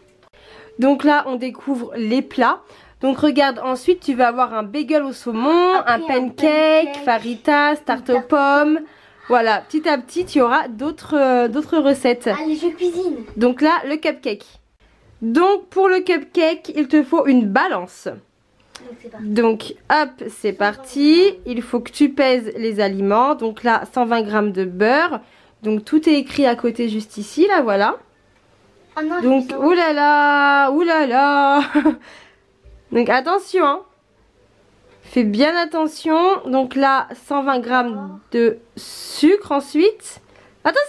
Donc là, on découvre les plats. Donc, regarde, ensuite, tu vas avoir un bagel au saumon, après, un pancake, faritas, tarte aux pommes. Voilà, petit à petit, tu auras d'autres recettes. Allez, je cuisine. Donc là, le cupcake. Donc, pour le cupcake, il te faut une balance. Donc hop, c'est parti. Il faut que tu pèses les aliments. Donc là, 120 g de beurre. Donc tout est écrit à côté juste ici, là, voilà. Oh non, donc oulala, oulala. Donc attention, hein. Fais bien attention. Donc là, 120 g de sucre ensuite. Attention,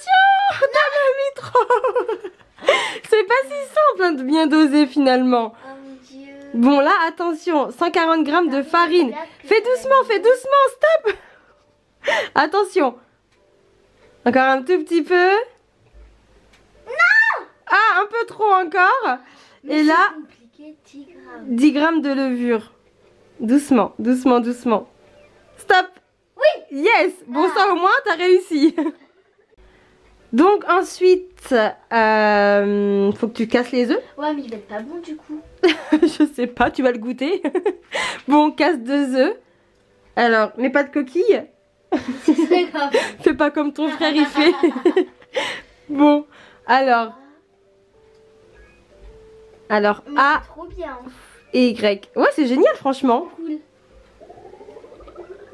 t'as mis trop. C'est pas si simple de bien doser finalement. Bon là, attention, 140 g de farine. Fais doucement, stop. Attention. Encore un tout petit peu. Non. Ah, un peu trop encore. Mais et là, 10 g de levure. Doucement, doucement, doucement. Stop. Oui. Yes. Bon, ça au moins, t'as réussi. Donc ensuite, faut que tu casses les œufs. Ouais, mais il va être pas bon du coup. Je sais pas, tu vas le goûter. Bon, on casse 2 œufs. Alors, mais pas de coquille. C'est grave. Fais pas comme ton frère, il fait. Bon, alors. Alors A et Y. Ouais, c'est génial, franchement. Cool.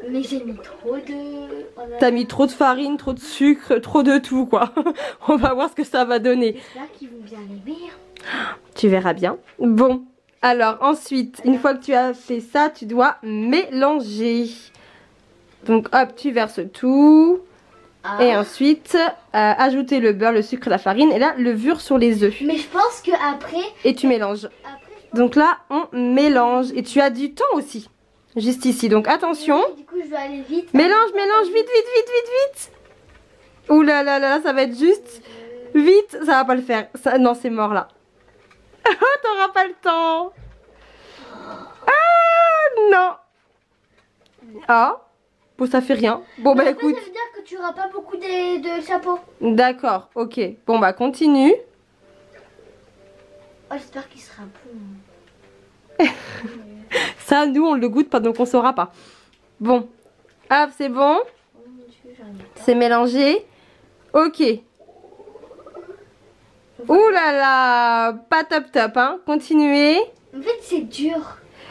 Mais j'ai mis trop de... T'as mis trop de farine, trop de sucre, trop de tout, quoi. On va voir ce que ça va donner. J'espère qu'ils vont bien arriver. Tu verras bien. Bon, alors ensuite, une fois que tu as fait ça, tu dois mélanger. Donc hop, tu verses tout. Ah. Et ensuite, ajouter le beurre, le sucre, la farine et la levure sur les œufs. Mais je pense que après... Et tu mélanges. Donc là, on mélange. Et tu as du temps aussi. Juste ici, donc attention. Oui, du coup, je dois aller vite. Mélange, mélange, vite, vite, vite, vite, vite. Ouh là là là, ça va être juste. Vite, ça va pas le faire. Ça, non, c'est mort là. T'auras pas le temps. Ah non. Ah, bon, ça fait rien. Bon, bah écoute. Ça veut dire que tu auras pas beaucoup de chapeaux. D'accord, ok. Bon, bah continue. Oh, j'espère qu'il sera bon. Ça, nous, on le goûte pas, donc on saura pas. Bon. Ah, c'est bon. C'est mélangé. Ok. Ouh là là. Pas top top, hein. Continuez. En fait, c'est dur.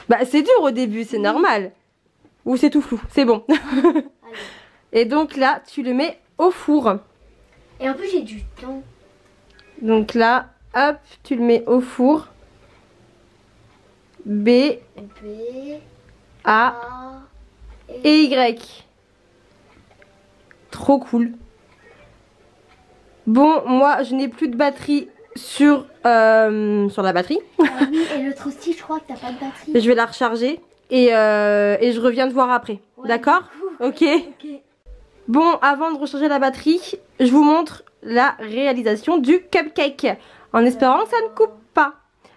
Bah, c'est dur au début, c'est normal. Ou c'est tout flou, c'est bon. Et donc là, tu le mets au four. Et en plus, j'ai du temps. Donc là, hop, tu le mets au four. B, A et Y. Trop cool. Bon, moi je n'ai plus de batterie sur la batterie. Ah oui, et l'autre aussi, je crois que t'as pas de batterie. Je vais la recharger et je reviens te voir après. Ouais, d'accord, okay. Bon, avant de recharger la batterie, je vous montre la réalisation du cupcake. En espérant que ça ne coupe pas.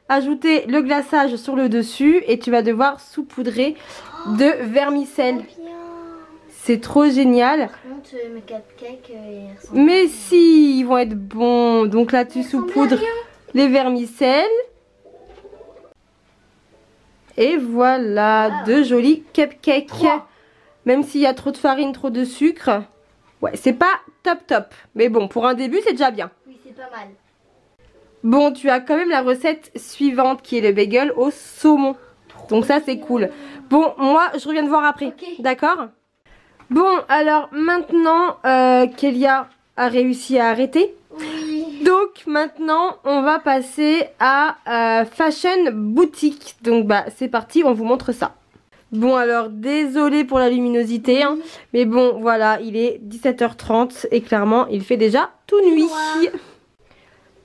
Ajouter le glaçage sur le dessus et tu vas devoir saupoudrer de vermicelle. C'est trop génial. Mais si, ils vont être bons. Donc là, tu saupoudres les vermicelles. Et voilà, de jolis cupcakes. Même s'il y a trop de farine, trop de sucre. Ouais, c'est pas top top. Mais bon, pour un début, c'est déjà bien. Oui, c'est pas mal. Bon, tu as quand même la recette suivante qui est le bagel au saumon. Donc ça, c'est cool. Bon, moi, je reviens te voir après. Okay. D'accord? Bon, alors maintenant, Kelya a réussi à arrêter. Oui. Donc maintenant, on va passer à Fashion Boutique. Donc bah, c'est parti, on vous montre ça. Bon, alors, désolé pour la luminosité. Hein, mais bon, voilà, il est 17h30 et clairement, il fait déjà tout nuit. Ouais.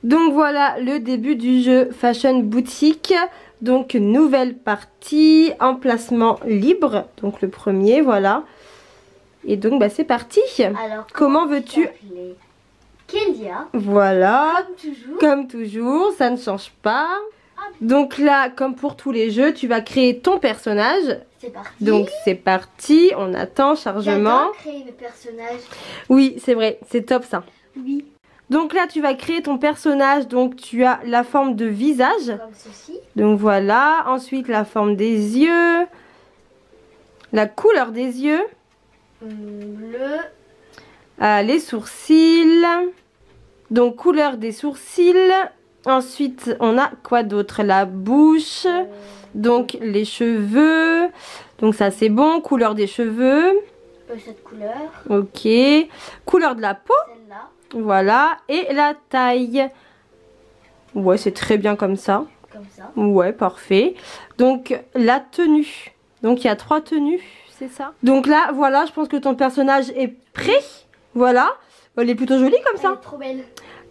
Donc voilà le début du jeu Fashion Boutique. Donc nouvelle partie, emplacement libre. Donc le premier, voilà. Et donc bah c'est parti. Alors comment veux-tu? Kelya. Voilà. Comme toujours, ça ne change pas. Donc là, comme pour tous les jeux, tu vas créer ton personnage. C'est parti. Donc c'est parti, on attend chargement. J'adore créer mes personnages. Oui, c'est vrai, c'est top ça. Oui. Donc là, tu vas créer ton personnage. Donc, tu as la forme de visage. Comme ceci. Donc, voilà. Ensuite, la forme des yeux. La couleur des yeux. Bleu. Les sourcils. Donc, couleur des sourcils. Ensuite, on a quoi d'autre? La bouche. Donc, les cheveux. Donc, ça, c'est bon. Couleur des cheveux. Cette couleur. Ok. Couleur de la peau. Celle-là. Voilà, et la taille. Ouais, c'est très bien comme ça. Comme ça. Ouais, parfait. Donc, la tenue. Donc, il y a 3 tenues, c'est ça? Donc là, voilà, je pense que ton personnage est prêt. Voilà. Elle est plutôt jolie comme ça. Elle est trop belle.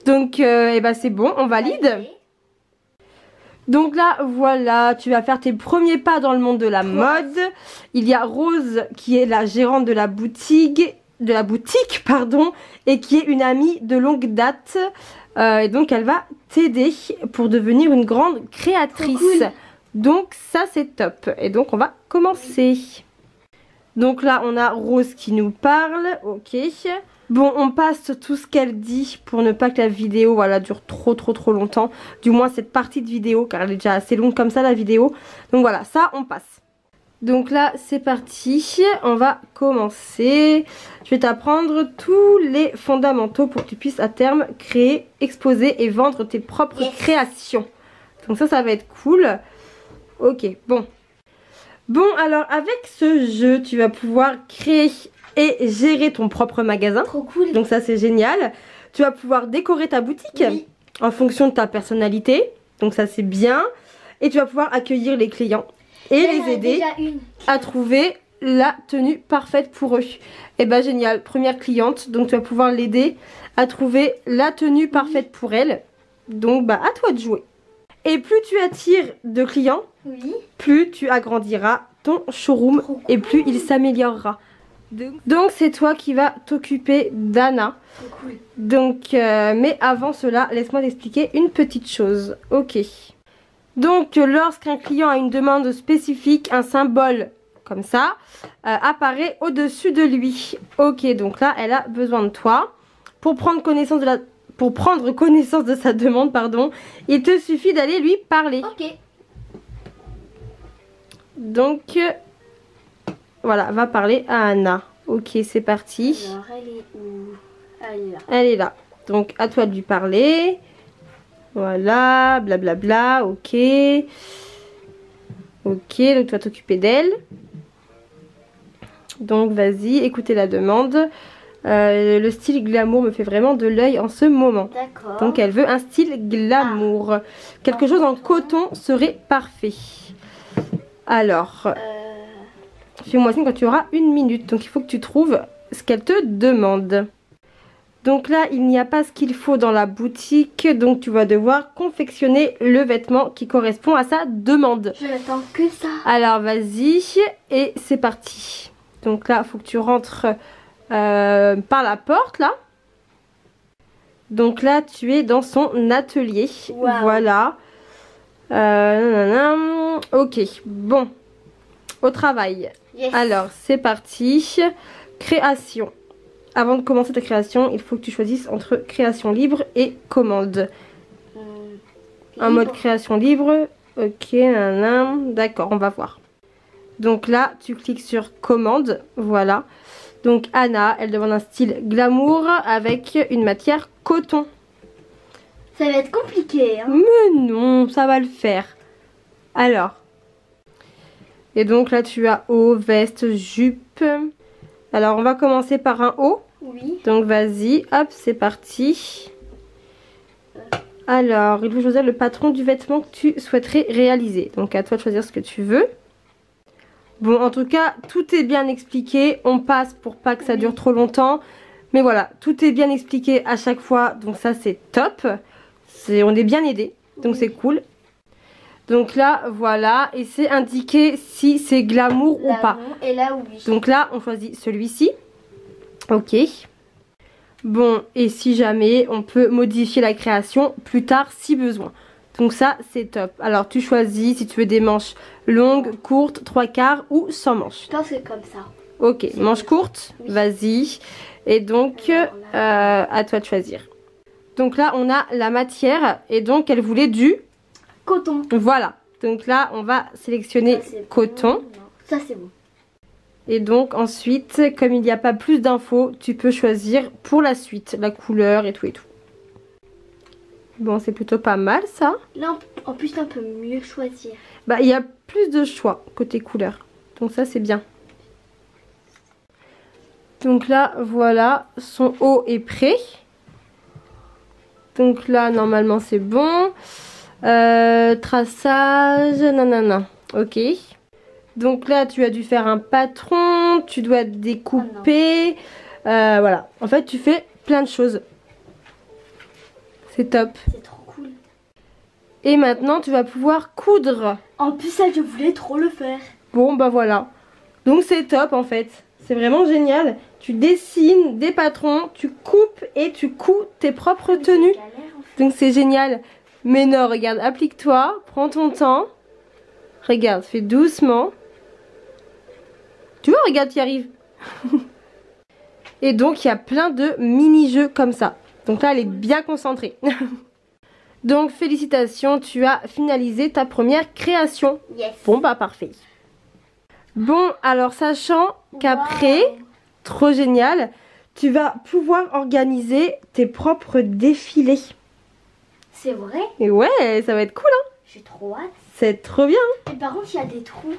Donc, eh ben, c'est bon, on valide. Allez. Donc là, voilà, tu vas faire tes premiers pas dans le monde de la mode. Il y a Rose qui est la gérante de la boutique. Et qui est une amie de longue date. Et donc, elle va t'aider pour devenir une grande créatrice. Cool. Donc, ça, c'est top. Et donc, on va commencer. Donc là, on a Rose qui nous parle. Ok. Bon, on passe tout ce qu'elle dit pour ne pas que la vidéo dure trop longtemps. Du moins, cette partie de vidéo, car elle est déjà assez longue comme ça, la vidéo. Donc voilà, ça, on passe. Donc là, c'est parti, on va commencer. Je vais t'apprendre tous les fondamentaux pour que tu puisses à terme créer, exposer et vendre tes propres créations. Donc ça va être cool. Ok, bon. Bon, alors avec ce jeu, tu vas pouvoir créer et gérer ton propre magasin. Trop cool. Donc ça, c'est génial. Tu vas pouvoir décorer ta boutique, oui, en fonction de ta personnalité. Donc ça, c'est bien. Et tu vas pouvoir accueillir les clients et les aider à trouver la tenue parfaite pour eux. Et bah génial, première cliente. Donc tu vas pouvoir l'aider à trouver la tenue parfaite, oui, pour elle. Donc bah à toi de jouer. Et plus tu attires de clients, oui, plus tu agrandiras ton showroom et plus il s'améliorera. Donc c'est toi qui vas t'occuper d'Anna. Cool. Donc mais avant cela, laisse-moi t'expliquer une petite chose. Ok. Donc lorsqu'un client a une demande spécifique, un symbole comme ça apparaît au-dessus de lui. Ok, donc là elle a besoin de toi. Pour prendre connaissance de sa demande, pardon, il te suffit d'aller lui parler. Ok. Donc, voilà, va parler à Anna. Ok, c'est parti. Alors, elle est où? Elle est là. Elle est là. Donc, à toi de lui parler. Voilà, blablabla, ok. Ok, donc tu vas t'occuper d'elle. Donc, vas-y, écoutez la demande. Le style glamour me fait vraiment de l'œil en ce moment. D'accord. Donc elle veut un style glamour. Ah. Quelque chose en coton serait parfait. Alors, fais-moi signe quand tu auras une minute. Donc il faut que tu trouves ce qu'elle te demande. Donc là, il n'y a pas ce qu'il faut dans la boutique. Donc tu vas devoir confectionner le vêtement qui correspond à sa demande. Je n'attends que ça. Alors vas-y et c'est parti. Donc là, il faut que tu rentres... par la porte là. Donc là tu es dans son atelier. Wow. Voilà. Ok, bon, au travail. Yes. Alors c'est parti. Création. Avant de commencer ta création, il faut que tu choisisses entre création libre et commande. En mode création libre. Ok, d'accord, on va voir. Donc là tu cliques sur commande. Voilà. Donc Anna, elle demande un style glamour avec une matière coton. Ça va être compliqué, hein. Mais non, ça va le faire. Alors. Et donc là, tu as haut, veste, jupe. Alors, on va commencer par un haut. Oui. Donc vas-y, hop, c'est parti. Alors, il faut choisir le patron du vêtement que tu souhaiterais réaliser. Donc à toi de choisir ce que tu veux. Bon, en tout cas, tout est bien expliqué. On passe pour pas que ça dure trop longtemps. Mais voilà, tout est bien expliqué à chaque fois. Donc ça, c'est top. On est bien aidé. Donc c'est cool. Donc là, voilà. Et c'est indiqué si c'est glamour ou pas. Et là, oui. Donc là, on choisit celui-ci. Ok. Bon, et si jamais, on peut modifier la création plus tard si besoin. Donc ça, c'est top. Alors, tu choisis si tu veux des manches longues, courtes, 3/4 ou sans manches. Putain, c'est comme ça. Ok, manches courtes, oui. Vas-y. Et donc, à toi de choisir. Donc là, on a la matière. Et donc, elle voulait du... coton. Voilà. Donc là, on va sélectionner ça, coton. Bon. Ça, c'est bon. Et donc, ensuite, comme il n'y a pas plus d'infos, tu peux choisir pour la suite la couleur et tout et tout. Bon, c'est plutôt pas mal ça. Là, en plus, on peut mieux choisir. Bah, il y a plus de choix côté couleur. Donc ça, c'est bien. Donc là, voilà, son haut est prêt. Donc là, normalement, c'est bon. Traçage, nanana. Ok. Donc là, tu as dû faire un patron. Tu dois découper. Voilà. En fait, tu fais plein de choses. C'est top. C'est trop cool. Et maintenant, tu vas pouvoir coudre. En plus, ça, je voulais trop le faire. Bon, bah voilà. Donc, c'est top, en fait. C'est vraiment génial. Tu dessines des patrons, tu coupes et tu couds tes propres tenues. Galère, en fait. Donc, c'est génial. Mais non, regarde, applique-toi. Prends ton temps. Regarde, fais doucement. Tu vois, regarde, tu y arrives. Et donc, il y a plein de mini-jeux comme ça. Donc là, elle est bien concentrée. Donc, félicitations, tu as finalisé ta première création. Yes. Bon, bah parfait. Bon, alors sachant qu'après, wow, trop génial, tu vas pouvoir organiser tes propres défilés. C'est vrai? Et ouais, ça va être cool, hein? J'ai trop hâte. C'est trop bien. Mais par contre, il y a des trous.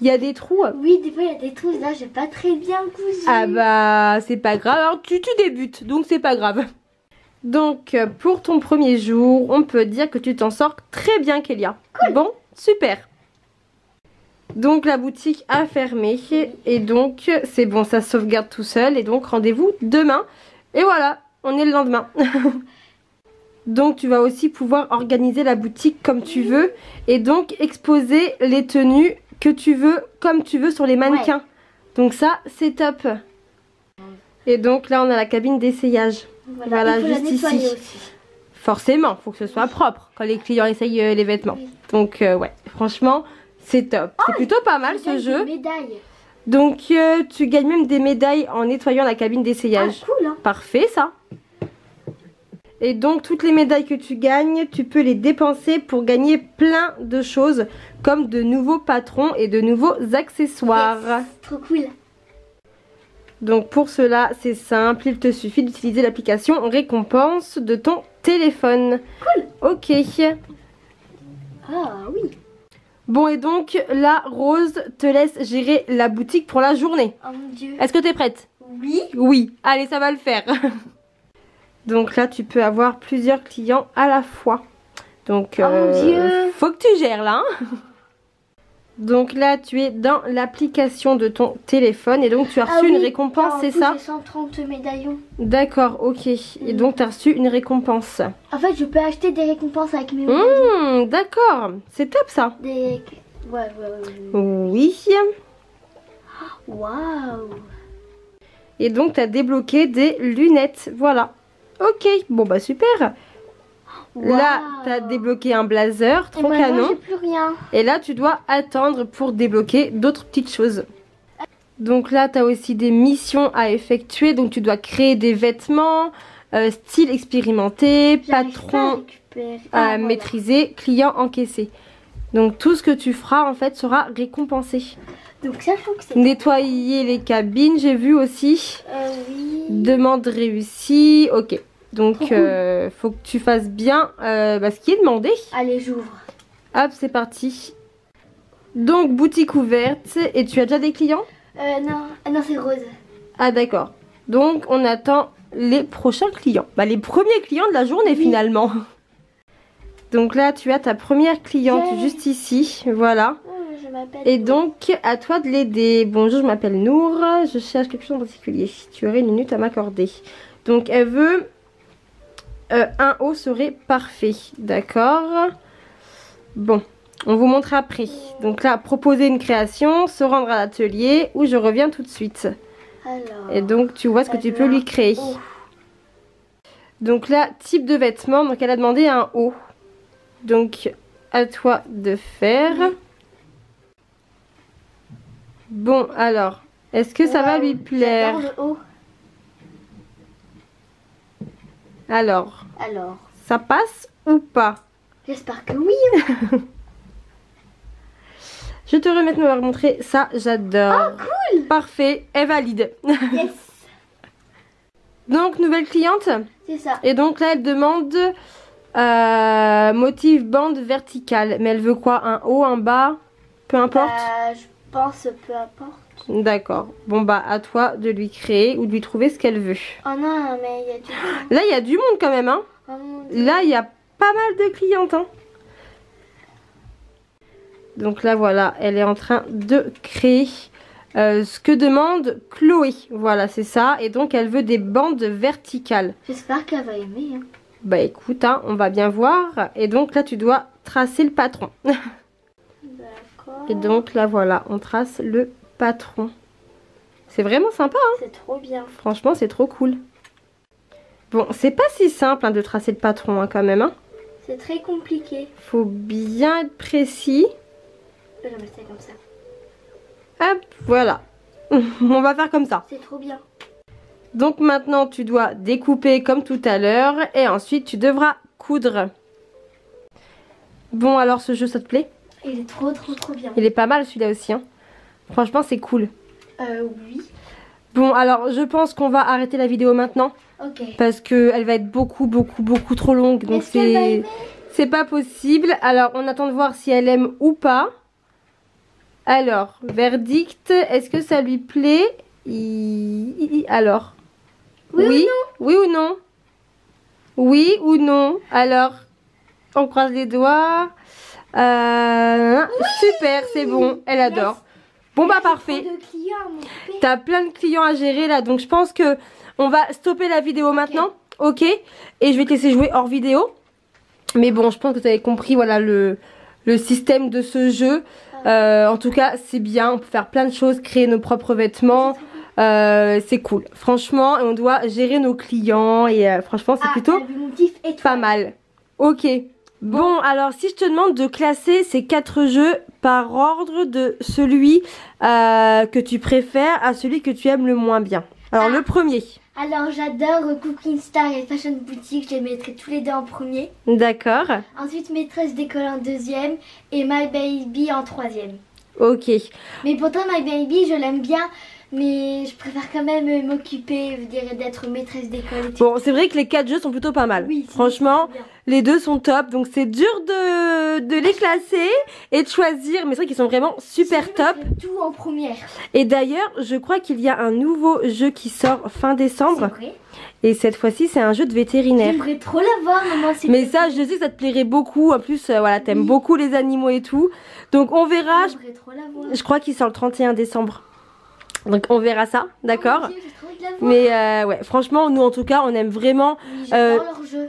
Il y a des trous. Oui, des fois il y a des trous. Là, j'ai pas très bien cousu. Ah bah, c'est pas grave. Alors, tu débutes, donc c'est pas grave. Donc, pour ton premier jour, on peut dire que tu t'en sors très bien, Kelya. Cool. Bon, super. Donc, la boutique a fermé. Et donc, c'est bon, ça sauvegarde tout seul. Et donc, rendez-vous demain. Et voilà, on est le lendemain. Donc, tu vas aussi pouvoir organiser la boutique comme tu veux. Et donc, exposer les tenues que tu veux, comme tu veux, sur les mannequins. Ouais. Donc ça, c'est top. Et donc là, on a la cabine d'essayage. Voilà, juste ici. Aussi. Forcément, faut que ce soit propre quand les clients essayent les vêtements. Oui. Donc ouais, franchement, c'est top. Oh, c'est plutôt pas mal ce jeu. Donc tu gagnes même des médailles en nettoyant la cabine d'essayage. Ah, cool, hein. Parfait ça. Et donc toutes les médailles que tu gagnes, tu peux les dépenser pour gagner plein de choses comme de nouveaux patrons et de nouveaux accessoires. Yes, trop cool. Donc pour cela, c'est simple, il te suffit d'utiliser l'application récompense de ton téléphone. Cool. Ok. Ah oui. Bon et donc là, Rose te laisse gérer la boutique pour la journée. Oh mon Dieu. Est-ce que t'es prête? Oui. Oui, allez ça va le faire. Donc là, tu peux avoir plusieurs clients à la fois. Donc faut que tu gères là. Hein. Donc là, tu es dans l'application de ton téléphone et donc tu as reçu une récompense, c'est ça? J'ai 130 médaillons. D'accord, ok. Mmh. Et donc tu as reçu une récompense. En fait, je peux acheter des récompenses avec mes médaillons. D'accord, c'est top ça. Des... Ouais. Oui. Waouh. Et donc tu as débloqué des lunettes, voilà. Ok, bon bah super. Wow. Là, t'as débloqué un blazer, trop canon. J'ai plus rien. Et là, tu dois attendre pour débloquer d'autres petites choses. Donc là, t'as aussi des missions à effectuer. Donc tu dois créer des vêtements, style expérimenté, patron à maîtriser, client encaissé. Donc tout ce que tu feras en fait sera récompensé. Donc ça, je trouve que c'est... Nettoyer les cabines, j'ai vu aussi. Oui. Demande réussie, ok. Donc, faut que tu fasses bien ce qui est demandé. Allez, j'ouvre. Hop, c'est parti. Donc, boutique ouverte. Et tu as déjà des clients? Non, c'est Rose. Ah, d'accord. Donc, on attend les prochains clients. Bah, les premiers clients de la journée, finalement. Donc là, tu as ta première cliente juste ici. Voilà. Je m'appelle Nour. Donc, à toi de l'aider. Bonjour, je m'appelle Nour. Je cherche quelque chose en particulier. Tu aurais une minute à m'accorder. Donc, elle veut... un haut serait parfait, d'accord. Bon, on vous montre après. Donc là, proposer une création, se rendre à l'atelier où je reviens tout de suite. Alors, et donc, tu vois ce que tu peux lui créer. Haut. Donc là, type de vêtements. Donc, elle a demandé un haut. Donc, à toi de faire. Bon, alors, est-ce que ça va lui plaire? Le haut. Alors, ça passe ou pas? J'espère que oui. Je te remets de me leur montrer. Ça, j'adore. Oh, cool. Parfait. Elle valide. Yes. Donc, nouvelle cliente. C'est ça. Et donc là, elle demande motif bande verticale. Mais elle veut quoi? Un haut, un bas? Peu importe. Je pense peu importe. D'accord. Bon bah à toi de lui créer ou de lui trouver ce qu'elle veut. Oh non mais il y a du monde. Là il y a du monde quand même hein. Oh, là il y a pas mal de clientes hein. Donc là voilà, elle est en train de créer ce que demande Chloé. Voilà c'est ça. Et donc elle veut des bandes verticales. J'espère qu'elle va aimer hein. Bah écoute hein, on va bien voir. Et donc là tu dois tracer le patron. D'accord. Et donc là voilà, on trace le patron. C'est vraiment sympa hein. C'est trop bien. Franchement c'est trop cool. Bon c'est pas si simple hein, de tracer le patron hein, quand même hein. C'est très compliqué. Faut bien être précis. Je vais mettre ça comme ça. Hop voilà. On va faire comme ça. C'est trop bien. Donc maintenant tu dois découper comme tout à l'heure. Et ensuite tu devras coudre. Bon alors ce jeu ça te plaît? Il est trop bien. Il est pas mal celui-là aussi hein. Franchement, c'est cool. Oui. Bon, alors, je pense qu'on va arrêter la vidéo maintenant. Ok. Parce qu'elle va être beaucoup trop longue. Donc, c'est... C'est pas possible. Alors, on attend de voir si elle aime ou pas. Alors, verdict. Est-ce que ça lui plaît? Alors, oui, oui ou non? Oui ou non? Alors, on croise les doigts. Oui, super, c'est bon. Elle adore. Bon bah parfait. T'as plein de clients à gérer là, donc je pense que on va stopper la vidéo maintenant, ok? Et je vais te laisser jouer hors vidéo. Mais bon, je pense que tu avais compris, voilà le système de ce jeu. En tout cas, c'est bien. On peut faire plein de choses, créer nos propres vêtements. C'est cool, franchement. Et on doit gérer nos clients. Et franchement, c'est plutôt pas mal. Ok. Bon, alors si je te demande de classer ces 4 jeux par ordre de celui que tu préfères à celui que tu aimes le moins bien. Alors le premier. Alors j'adore Cooking Star et Fashion Boutique, je les mettrai tous les deux en premier. D'accord. Ensuite Maîtresse d'école en deuxième et My Baby en troisième. Ok. Mais pourtant My Baby je l'aime bien. Mais je préfère quand même m'occuper, je dirais, d'être maîtresse d'école. Bon, c'est vrai que les 4 jeux sont plutôt pas mal. Oui, franchement, les 2 sont top. Donc c'est dur de les classer et de choisir. Mais c'est vrai qu'ils sont vraiment super top. Tout en première. Et d'ailleurs, je crois qu'il y a un nouveau jeu qui sort fin décembre. C'est vrai. Et cette fois-ci, c'est un jeu de vétérinaire. J'aimerais trop l'avoir, maman. Mais ça, je sais que ça te plairait beaucoup. En plus, voilà, t'aimes beaucoup les animaux et tout. Donc on verra. J'aimerais trop l'avoir. Je crois qu'il sort le 31 décembre. Donc on verra ça, d'accord? Mais ouais, franchement, nous en tout cas, on aime vraiment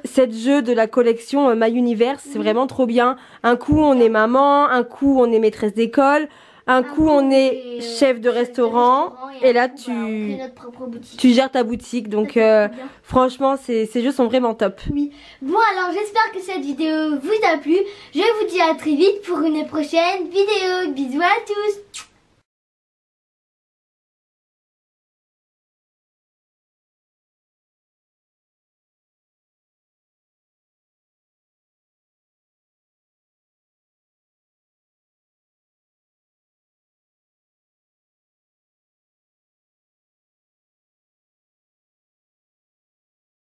cette jeu de la collection My Universe. C'est vraiment trop bien. Un coup, on est maman. Un coup, on est maîtresse d'école. Un coup, on est chef de restaurant. Et là, tu gères ta boutique. Donc franchement, ces jeux sont vraiment top. Oui. Bon, alors j'espère que cette vidéo vous a plu. Je vous dis à très vite pour une prochaine vidéo. Bisous à tous.